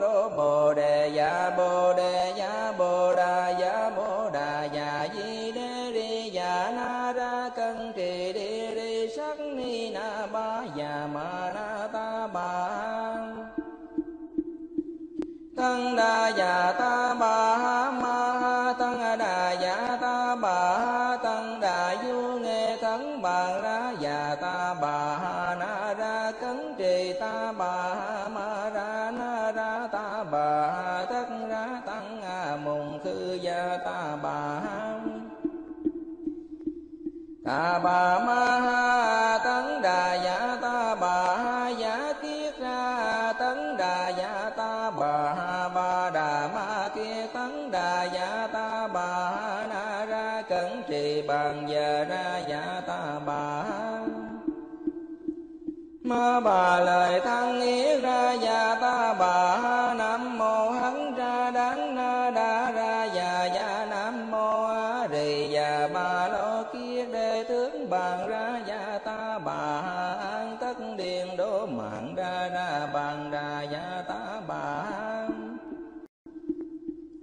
đô bồ đề dạ bồ đề dạ bồ đà dạ bồ đà dạ di đê ri dạ na ra cân trì đi ri sắc ni na ba dạ ma na ta ba tăng đa dạ ta ba ma tăng đà dạ ta ba tăng đà du nghe tấn bàn ra dạ ta ba na ra cấn trì ta ba ma ra na ra ta ba tất ra tăng a mùng khư gia ta ba ta bà ma tấn đà dạ ta bà dạ tiết ra tấn đà dạ ta bà ba đà ma kia tấn đà dạ ta bà na ra cẩn trì bàn giờ ra dạ ta bà ma bà lời thăng nghĩa ra dạ ta bà nam mô hắn ra đắng na đa ra dạ dạ nam mô a rì dạ ba lo kia đề tướng bàn ra dạ ta bà an tất điện đô mạng ra ra bàn đà dạ ta bà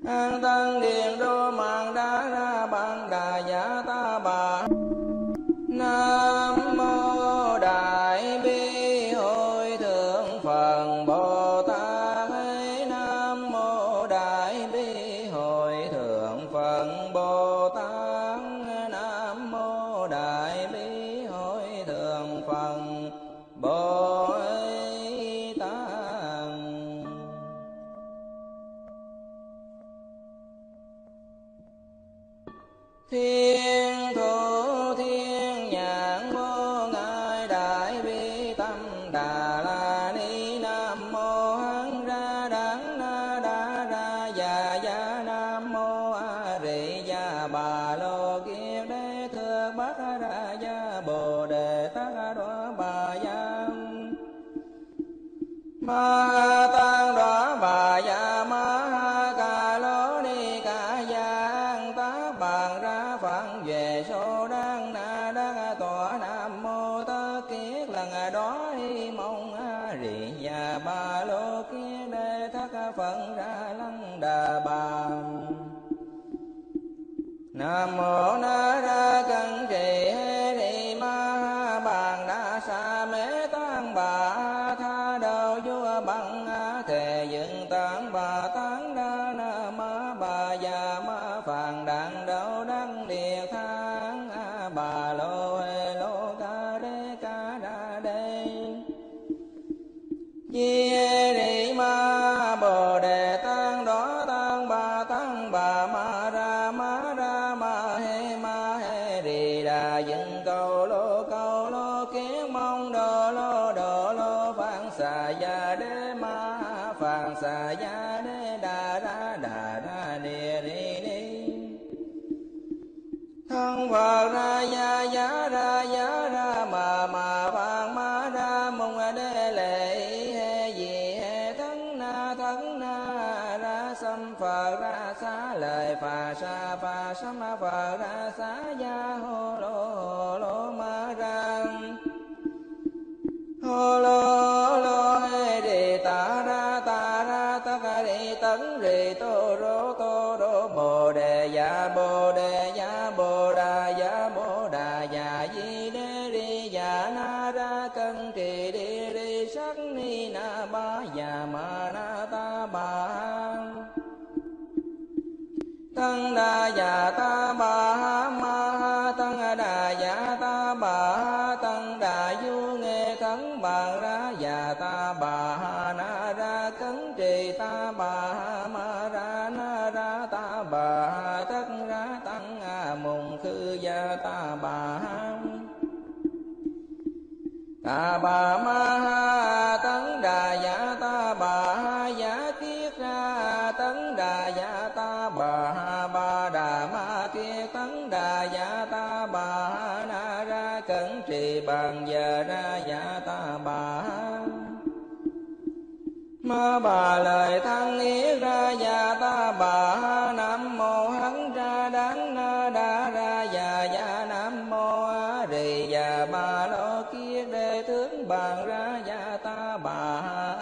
an tân điện đô mạng đa ra bàn đà dạ ta bà nam mô đại bi hồi thượng phần Bồ Tát ấy, nam mô đại bi hồi thượng phần Bồ Tát, nam mô đại bi hồi thượng phần Bồ Tát. Thiên thủ thiên nhãn vô ngại đại bi tâm đà la ni nam mô hán ra đắng na đa ra dạ dạ nam mô a rị dạ bà lô kiết đế thưa bát ra dạ bồ đề tát đóa bà dạ ma tăng đóa bà dạ ma ca lô ni ca dạ tá bàn ra phạn về số đang na đang tọa nam mô ta kiết lần đó mong a rị dạ ba lô kiết đế thất phận ra lăng đà bà nam mô na ra cân trì hê ni ma bàn đa sa mê tăng bà tha đầu vua bằng thề dựng tăng bà tăng đa na ma bà già ma phàn đàn đâu đăng địa thang a bà lô hê lô ca đa đê di hê ni ma bồ đề tăng đó tăng bà ma ra ma ra ma he rì đà dựng câu lô kiến mong đồ lô phạn xà gia đế ma phạn xà gia đế đà ra ni thân Phật ra ya giá ra giá ra mà vàng ma ra mông đê lệ he gì he thân na ra sâm Phật ra xá lời phà sa ma Phật ra xá ya hồ lô ma ra hồ lô he đi ta ra tất cả đi tấn rì tô rô bồ đề dạ bồ đề tăng đa dạ ta bà ma tăng đà dạ ta bà tăng đà du nghe thắng bà ra dạ ta bà na ra cấn trì ta bà ma ra na ra ta bà tất ra tăng a mùng khư gia ta bà ta bà ma tăng đà dạ ta bà dạ kiết ra tăng đà dạ ta bà đà ma kia tấn đà dạ ta bà na ra cẩn trì bàn giờ ra dạ ta bà ma bà lời thăng yết ra dạ ta bà nam mô hắn ra đắng na đa ra dạ dạ nam mô a rì dạ ba lo kia đề thướng bàn ra dạ ta bà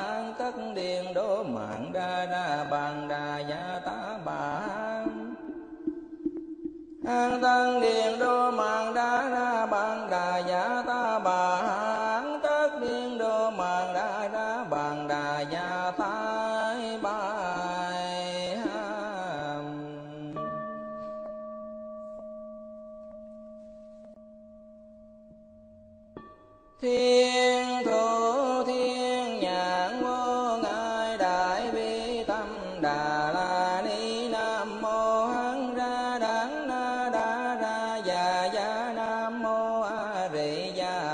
an cất điện đố mạng ra ra bàn đà dạ ta bà an tăng điện đô mạng đá ra bằng đà giả ta bà an tất điện đô mạng đá ra bằng đà giả ta bài thiên thủ thiên nhãn vô ngại đại bi tâm đà la ni nam mô hắn ra đắng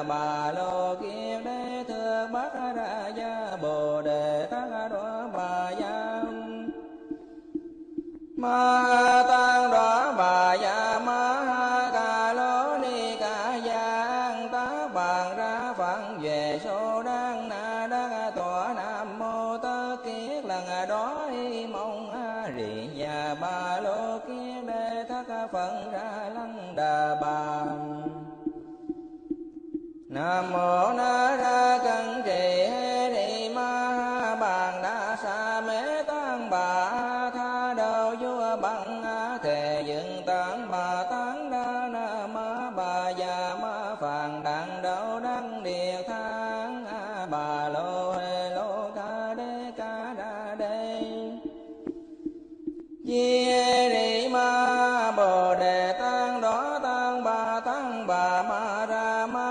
bà lô kiếp đế thưa bát ra gia bồ đề tát đó bà gia ma tăng đó bà gia ma ca lô ni ca gia tá bàn ra phận về số đang na đang tòa nam mô tơ kiết lần đó mong a rì gia bà lô kiếp đế thất phận ra lăng đà bà nam mô na ra cẩn trì hê ni ma bàn đa sa mê tăng bà tha đầu vua bằng thề dựng tăng bà tăng đa na ma bà già ma phàn đặng đầu đăng địa tháng bà lô hê lô ca đa đê di hê ni ma bồ đề tăng đó tăng bà ma ra ma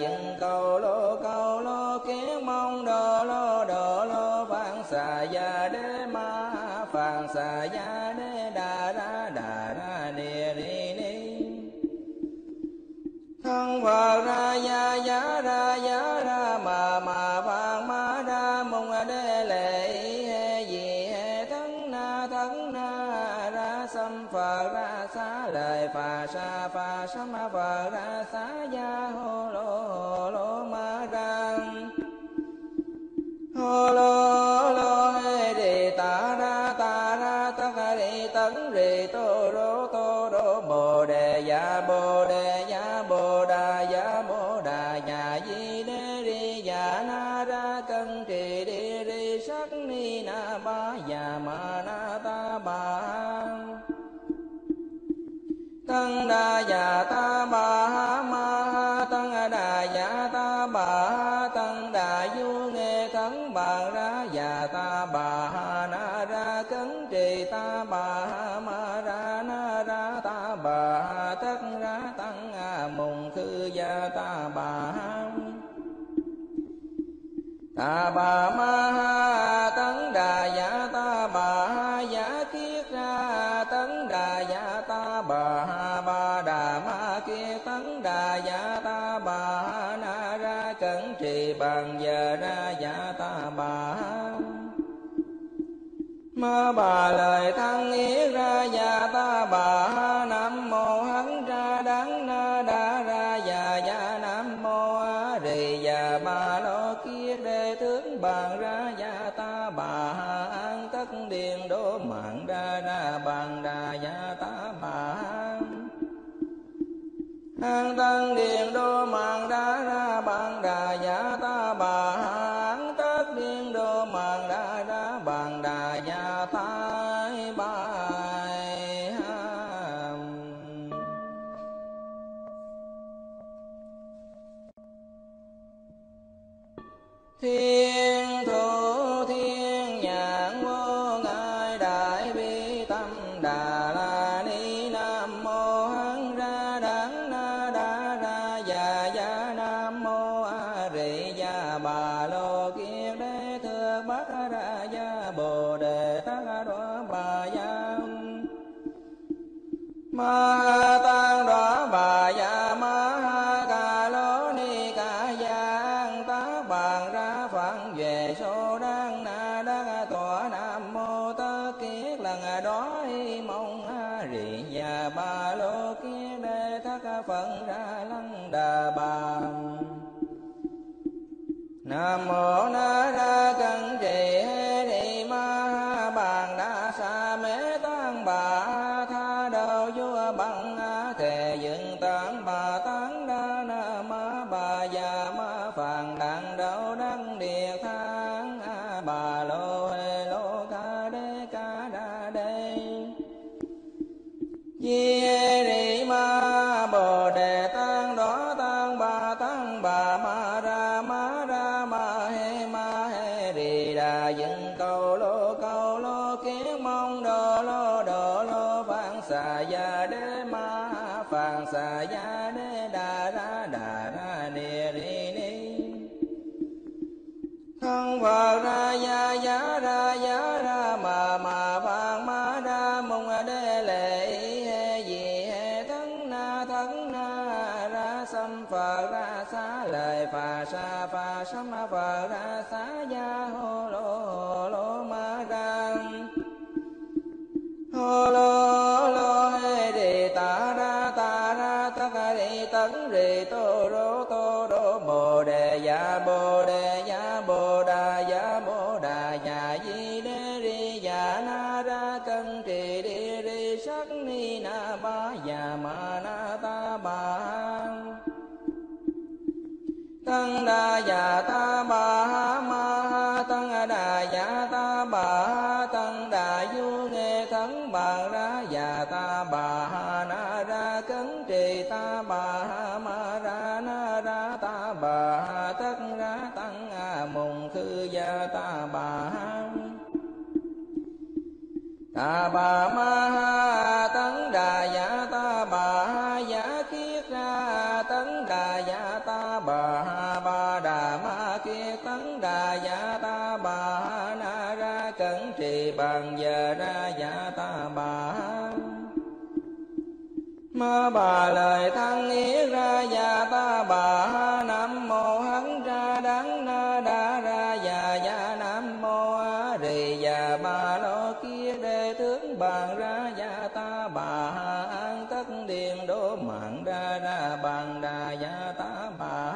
dựng câu lô kiến mong đồ lô phạn xà gia đế đà ra ni ni ni thân Phật ra ya giá ra mà vàng ma ra mùng đế lệ he gì he thân na ra sâm Phật ra xá lời phà sa ma Phật ra xá gia hồ lô ma ra hồ lô he đi ta ra tất cả đi tấn rì tô rô bồ đề dạ bồ đà dạ di đế đi dạ na ra cân trì đi ri sắc ni na ba dạ ma na ta bà tăng đa dạ ta bà ma tăng đà dạ ta bà tăng đà du nghe thắng bà ra dạ ta bà na ra cấn trì ta bà ma ra na ra ta bà tất ra tăng mùng khư gia ta bà ta bà ma tấn đà dạ ta bà dạ kiết ra tấn đà dạ ta bà đà ma kia tấn đà dạ ta bà na ra cẩn trì bàn giờ ra dạ ta bà ma bà lời thăng yết ra dạ Bàn Đà Gia Tá Bà An Tân Điện Đô Mạng Đá Ra Bàn Đà Gia Tá Bà An Tất Điện Đô Mạng Đá Ra Bàn Đà Gia Tá Bà Thiên thủ thiên nhãn vô ngại đại bi tâm đà la ni nam mô hán ra đắng na đa ra già già nam mô a rị già bà lô kiết đế thưa bát ra gia bồ đề tát đó bà gia ma tăng đó bà gia ma ca lô ni ca gia tá bàn ra phận về số đang na đang tòa nam mô tơ kiết lần đó mong a rị nhà ba lô kiết đề thất phận ra lăng đà bà nam mô na ra cận trì ni ma bàn đa sa mê tăng bà tha đầu vua bằng thề dựng tăng bà tăng đa na ma bà già ma phàn đặng đâu đăng địa tháng bà lô hê lô ca đa đê ye ni ma bồ đề tăng đó tăng bà ma ra ma ra ma hê rì đà dựng câu lô kiến mong đồ lô phạn xà gia đế ma phạn xà gia đế đà ra ni ri ni thân phật ra gia ra mà phạn ma ra mùng đế lệ hê gì hê thân na ra xâm phật ra xá lời phà xâm phật ra xá gia hồ lô ma ra hồ lô hê rì ta ra tất rì tấn rì tô rô bồ đề dạ bồ đà dạ di đế rì dạ na ra cân trì đi rì sắc ni na ba dạ ma na ta bà tăng đà dạ ta bà ma tăng đà dạ ta bà tăng đà du nghe thắng bà ra dạ ta bà na ra cấn trì ta bà ma ra na ra ta bà tất ra tăng mùng khư gia ta bà ta bà ma tấn đà dạ ta bà dạ kiết ra tấn đà dạ ta bà đà ma kiết tấn đà dạ ta bà na ra cẩn trì bàn giờ ra dạ ta bà ma bà lời thăng yết ra dạ ta bà nam mô hán ra đắng na đa ra dạ dạ nam mô a rì dạ bà lô kia đề tướng bàn ra dạ ta bà an tất điện đô mạng ra ra bàn đà dạ ta bà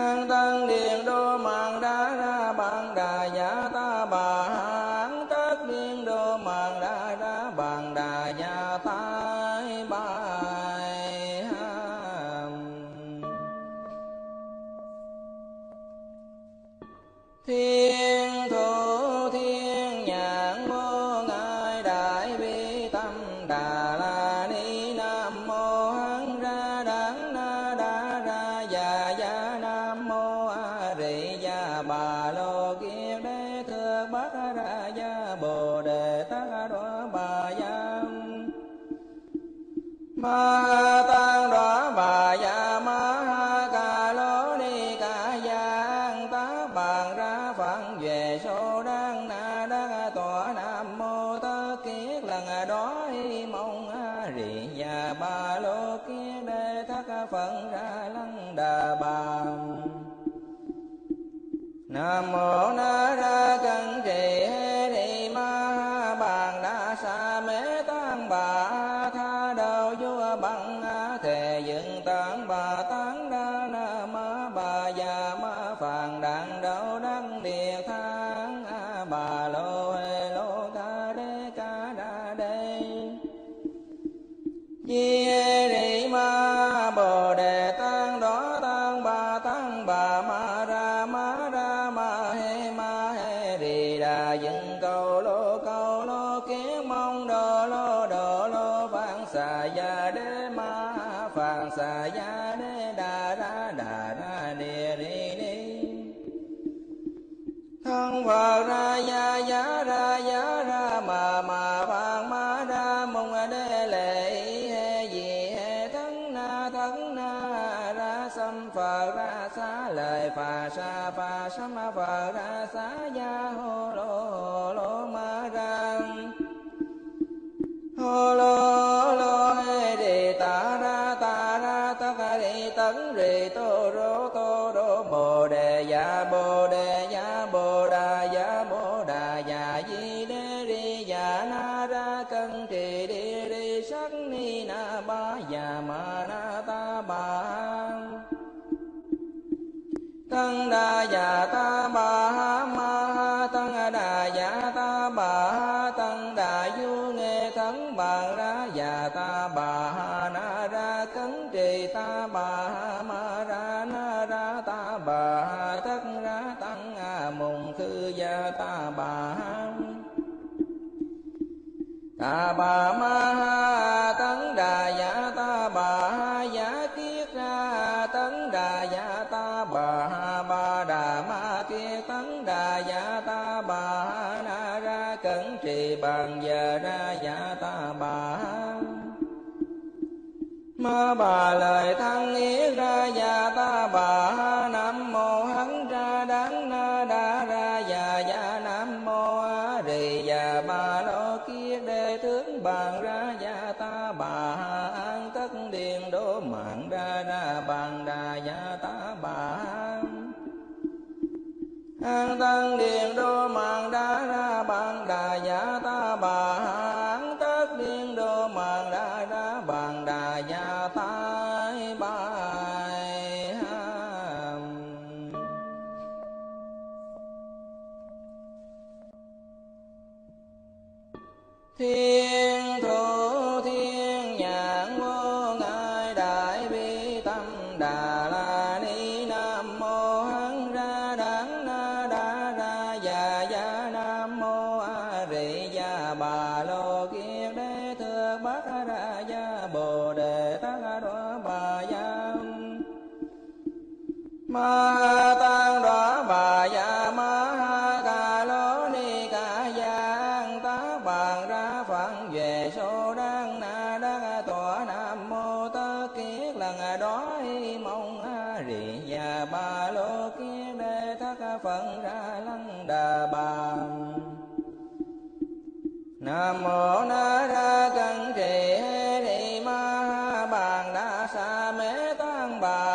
an tân điện đô mạng ra ra bàn đà dạ ta bà an tất điện đô mạng ra ra bàn đà dạ ta bà thiên thủ thiên nhãn vô ngại đại bi tâm đà la ni nam mô hán ra đắng na đa ra già già nam mô a rị già bà lô kiết đế thưa bát ra gia bồ đề tát đó bà gia ma tăng đó bà gia ma ca lô ni ca gia tá bàn ra phận về số đang na đang tòa nam mô tơ kiết lần đó mong a rị nhà ba lô kiết đế thất phận ra lăng đà bà nam mô na ra cận trì ni ma bàn đa sa mê tăng bà tha đầu vua bằng thề dựng tăng bà tăng đa na ma bà già ma phàn đặng đâu đăng địa tháng bà lô hê lô ca đê Di Đề Ma Bồ Đề Tăng Đó Tăng Ba Tăng Bà Ma Ra Ma He Rì Đà Dựng Câu Lô Kiến Mông Đồ Lô Phạn Xà Gia Đế Ma Phạn Xà Gia Đế Đà Ra Đề Rì Ni Thân Phật Ra Gia Giá Ra Giá Ra Mà Phạn Ma Ra Mông Đế Lệ Phật ra xá lời phà sa ma Phật ra xá gia hồ lô ma ra hồ lô đề ta ra tất rì tấn rì tô rô bồ đề dạ bồ đà dạ di đế rì dạ na ra cân trì đi rì sắc ni na ba dạ ma na ta ba Tăng Đa Dạ Ta Bà Ma Tăng Đa Dạ Ta Bà Tăng Đa Du Nghe Thắng Bà Ra Dạ Ta Bà Na Ra Cấn Trì Ta Bà Ma Ra Na Ra Ta Bà Tất Ra Tăng Mùng Khư Gia Ta Bà Ta Bà Ma Tăng Đa Dạ Ta Bà Dạ Kiết Ra Tăng Đa Dạ Ta Bà Ba Đà Ma Kia Tấn Đà Dạ Ta Bà Na Ra Cẩn Trì Bàn Giờ Ra Dạ Ta Bà Ma Bà Lời Thăng Yết Ra Dạ Ta Bà Nam Mô Hắn Ra Đắng Na Đa Ra Dạ Dạ Nam Mô A Rì Dạ Ba Lo Kia Đề Thướng Bàn Ra Dạ Ta Bà An Tất Điền Đố Mạng Ra Ra Bàn Đà Dạ Ta Bà An Tân Điền Đô Mạng Đá Ra Bàn Đà Dạ Ta Bà An Tất Điền Đô Mạng Đá Ra Bàn Đà Dạ Ta Bà Thiên Thủ Thiên Nhãn Vô Ngại Đại Bi Tâm Đà La Ni Nam Mô Hán Ra Đắng Na Đa Ra Dạ Dạ Nam Mô A Rị Dạ Bà Lô Kiết Đế Thưa Bát Ra Dạ Bồ Đề Tát Đóa Bà Dạ Ma Tăng Đóa Bà Dạ Ma Ca Lô Ni Ca Dạ Bàn ra phận về số đang na đang tòa nam mô tơ kiết lần đói mong a rì và ba lô kiết đề thất phận ra lăng đà bà nam mô na ra cân trì rì ma bàn đa sa mê tăng bà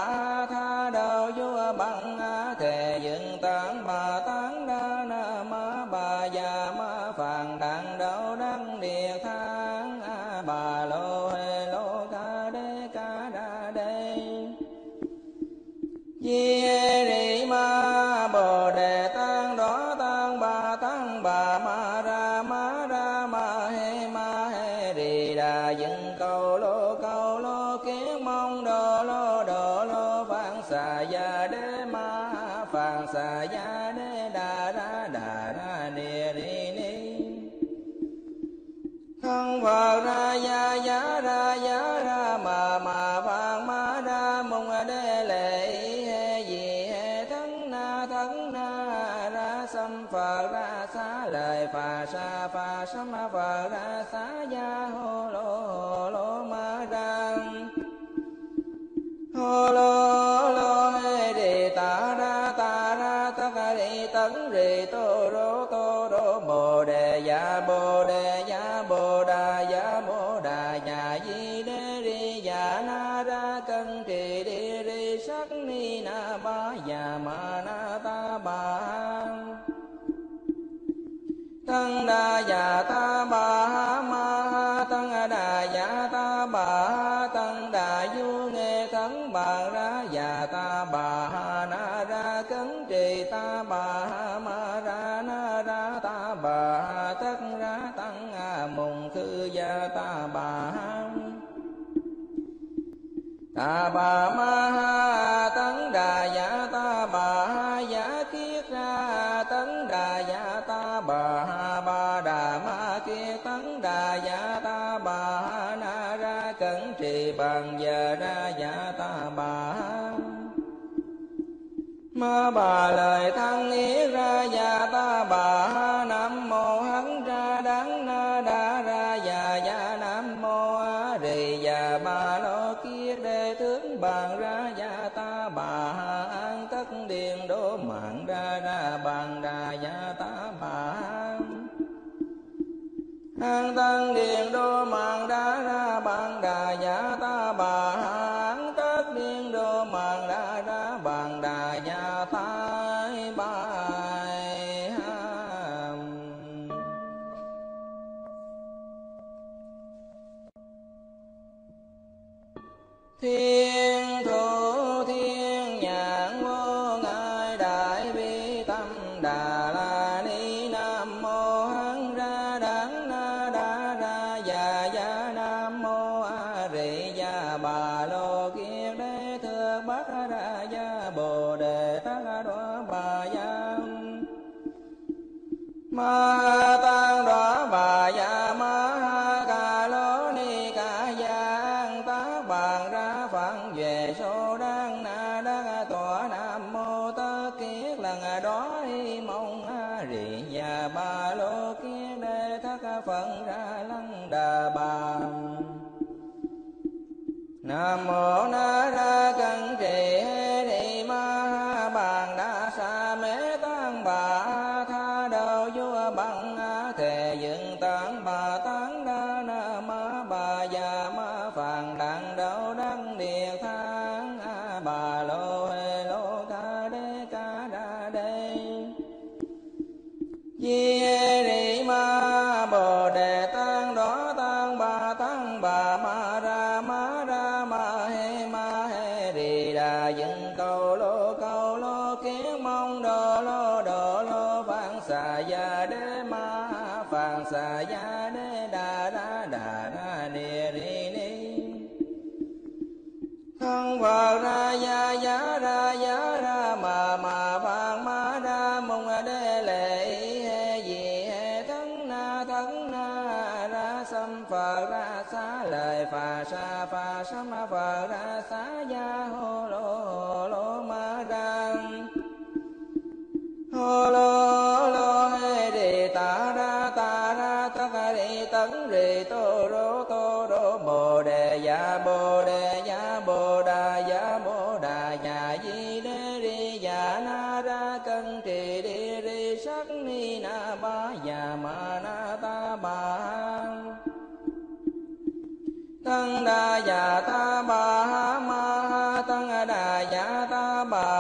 tha đầu vua bằng thề dựng tăng bà tăng đa na ma bà già ma phàn đặng đâu đăng địa tháng bà lô hê lô ca đa đê di rì ma bồ đề tăng đó tăng bà ma ra ma ra ma he rì đà dựng câu lô kiến mông đồ lô phạn xà gia đế ma phạn xà gia đế đà ra ni rì ni thân Phật ra gia giá ra mà phạn ma ra mông đế lệ he gì he thắng na ra xâm Phật ra xá lời phà sa ma Phật ra xá gia hồ lô ma ra hồ lô đề ta ra tất rì tấn rì tô rô bồ đề dạ bồ đà dạ di đế rì dạ na ra cân trì đi rì sắc ni na ba dạ ma na ta bà Tăng Đa Dạ Ta Bà Ma Tăng Đa Dạ Ta Bà Tăng Đa Du Nghe Thắng Bà Ra Dạ Ta Bà Na Ra Cấn Trì Ta Bà Ma Ra Na Ra Ta Bà Tất Ra Tăng Mùng Khư Gia Ta Bà A bà ma ha tấn đà dạ ta bà ha dạ kiết ra tấn đà dạ ta bà ha ba đà ma kia tấn đà dạ ta bà ha na ra cẩn trì bằng giờ ra dạ ta bà ha ma bà lời thăng yết ra dạ ta bà ha nam mô hắn ra đắng na đa ra dạ dạ nam mô a rì dạ ba lo kia đề tướng bàn ra dạ ta bà ha an tất điện đố mạng ra ra bàn đà dạ ta bà ha an tân điện đô mạng đá ra bàn đà dạ ta bà ha an tất điện đô mạng đá ra bàn đà dạ ta bà ha. Thiên thủ thiên nhãn vô ngại đại bi tâm đà la ni nam mô hán ra đắng na đa ra già già nam mô a rị già bà lô kiết đế thưa bát ra gia bồ đề tát đó bà gia ma tăng đó bà gia ma ca lô ni ca gia tá bàn ra phận về số đang na đang tòa nam mô tơ kiết lần đó mong a rị già bà lô kiết đế thất phận ra lăng đà bà nam mô na ra cẩn trì ni ma bàn đa sa mê tăng bà tha đầu vua bằng thề dựng tăng bà tăng đa na ma bà già ma phàn đặng đâu đăng địa thang bà lô hê lô ca đê ca đa đê di ni ma bồ đề tăng đó tăng bà ma ra ma dựng câu lô kiến mong đồ lô phạn xà gia đế ma phạn xà gia đế đà ra ni ri ni thân phật ra giá ra mà phạn ma ra mong đế lệ he gì he thân na ra xâm phật ra xá lời phà sa ma phật ra xá gia hồ lô ma răng hồ lô hê rì ta ra tất rì tấn rì tô rô bồ đề dạ bồ đà dạ di đế rì dạ na ra cân trì đi rì sắc ni na ba dạ ma na ta bà tăng đà dạ ta bà ma tăng đà dạ ta bà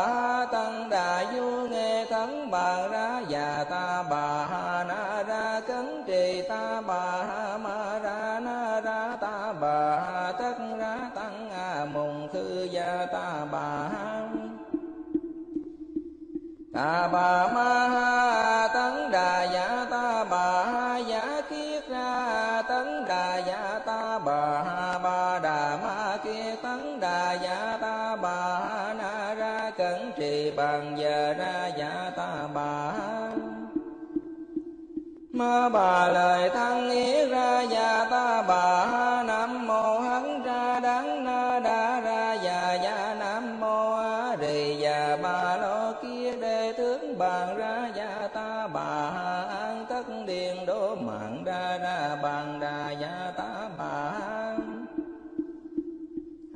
tăng đà du nghe thắng bà ra dạ ta bà na ra cấn trì ta bà ma ra na ra ta bà tất ra tăng mùng khư dạ ta bà ta bà ma tấn đà dạ ta bà dạ kiết ra tấn đà dạ ta bà ba đà ma kia tấn đà dạ ta bà na ra cẩn trì bằng giờ ra dạ ta bà ma bà lời thăng yết ra dạ ta bà nam mô hắn ra đắng na đa ra dạ dạ nam mô a rì dạ bà lo kia đề tướng bàn ra dạ ta bà an tất điện đố mạng ra ra bàn đà dạ ta bà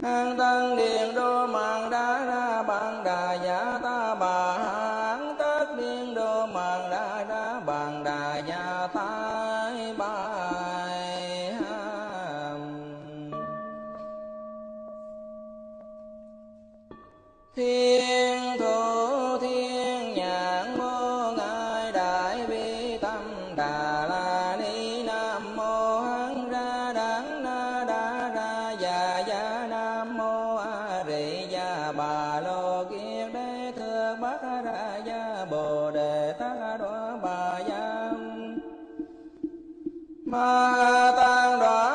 an tân điện đô mạng đá ra bàn đà dạ ta bà an tất điện đô mạng đá ra bàn đà dạ ta bà ha. Thiên thủ thiên nhãn vô ngại đại bi tâm đà la ni nam mô hán ra đắng na đa ra già già nam mô a rị già bà lô kiết đế thưa bát ra gia bồ đề tát đó bà gia ma tăng đó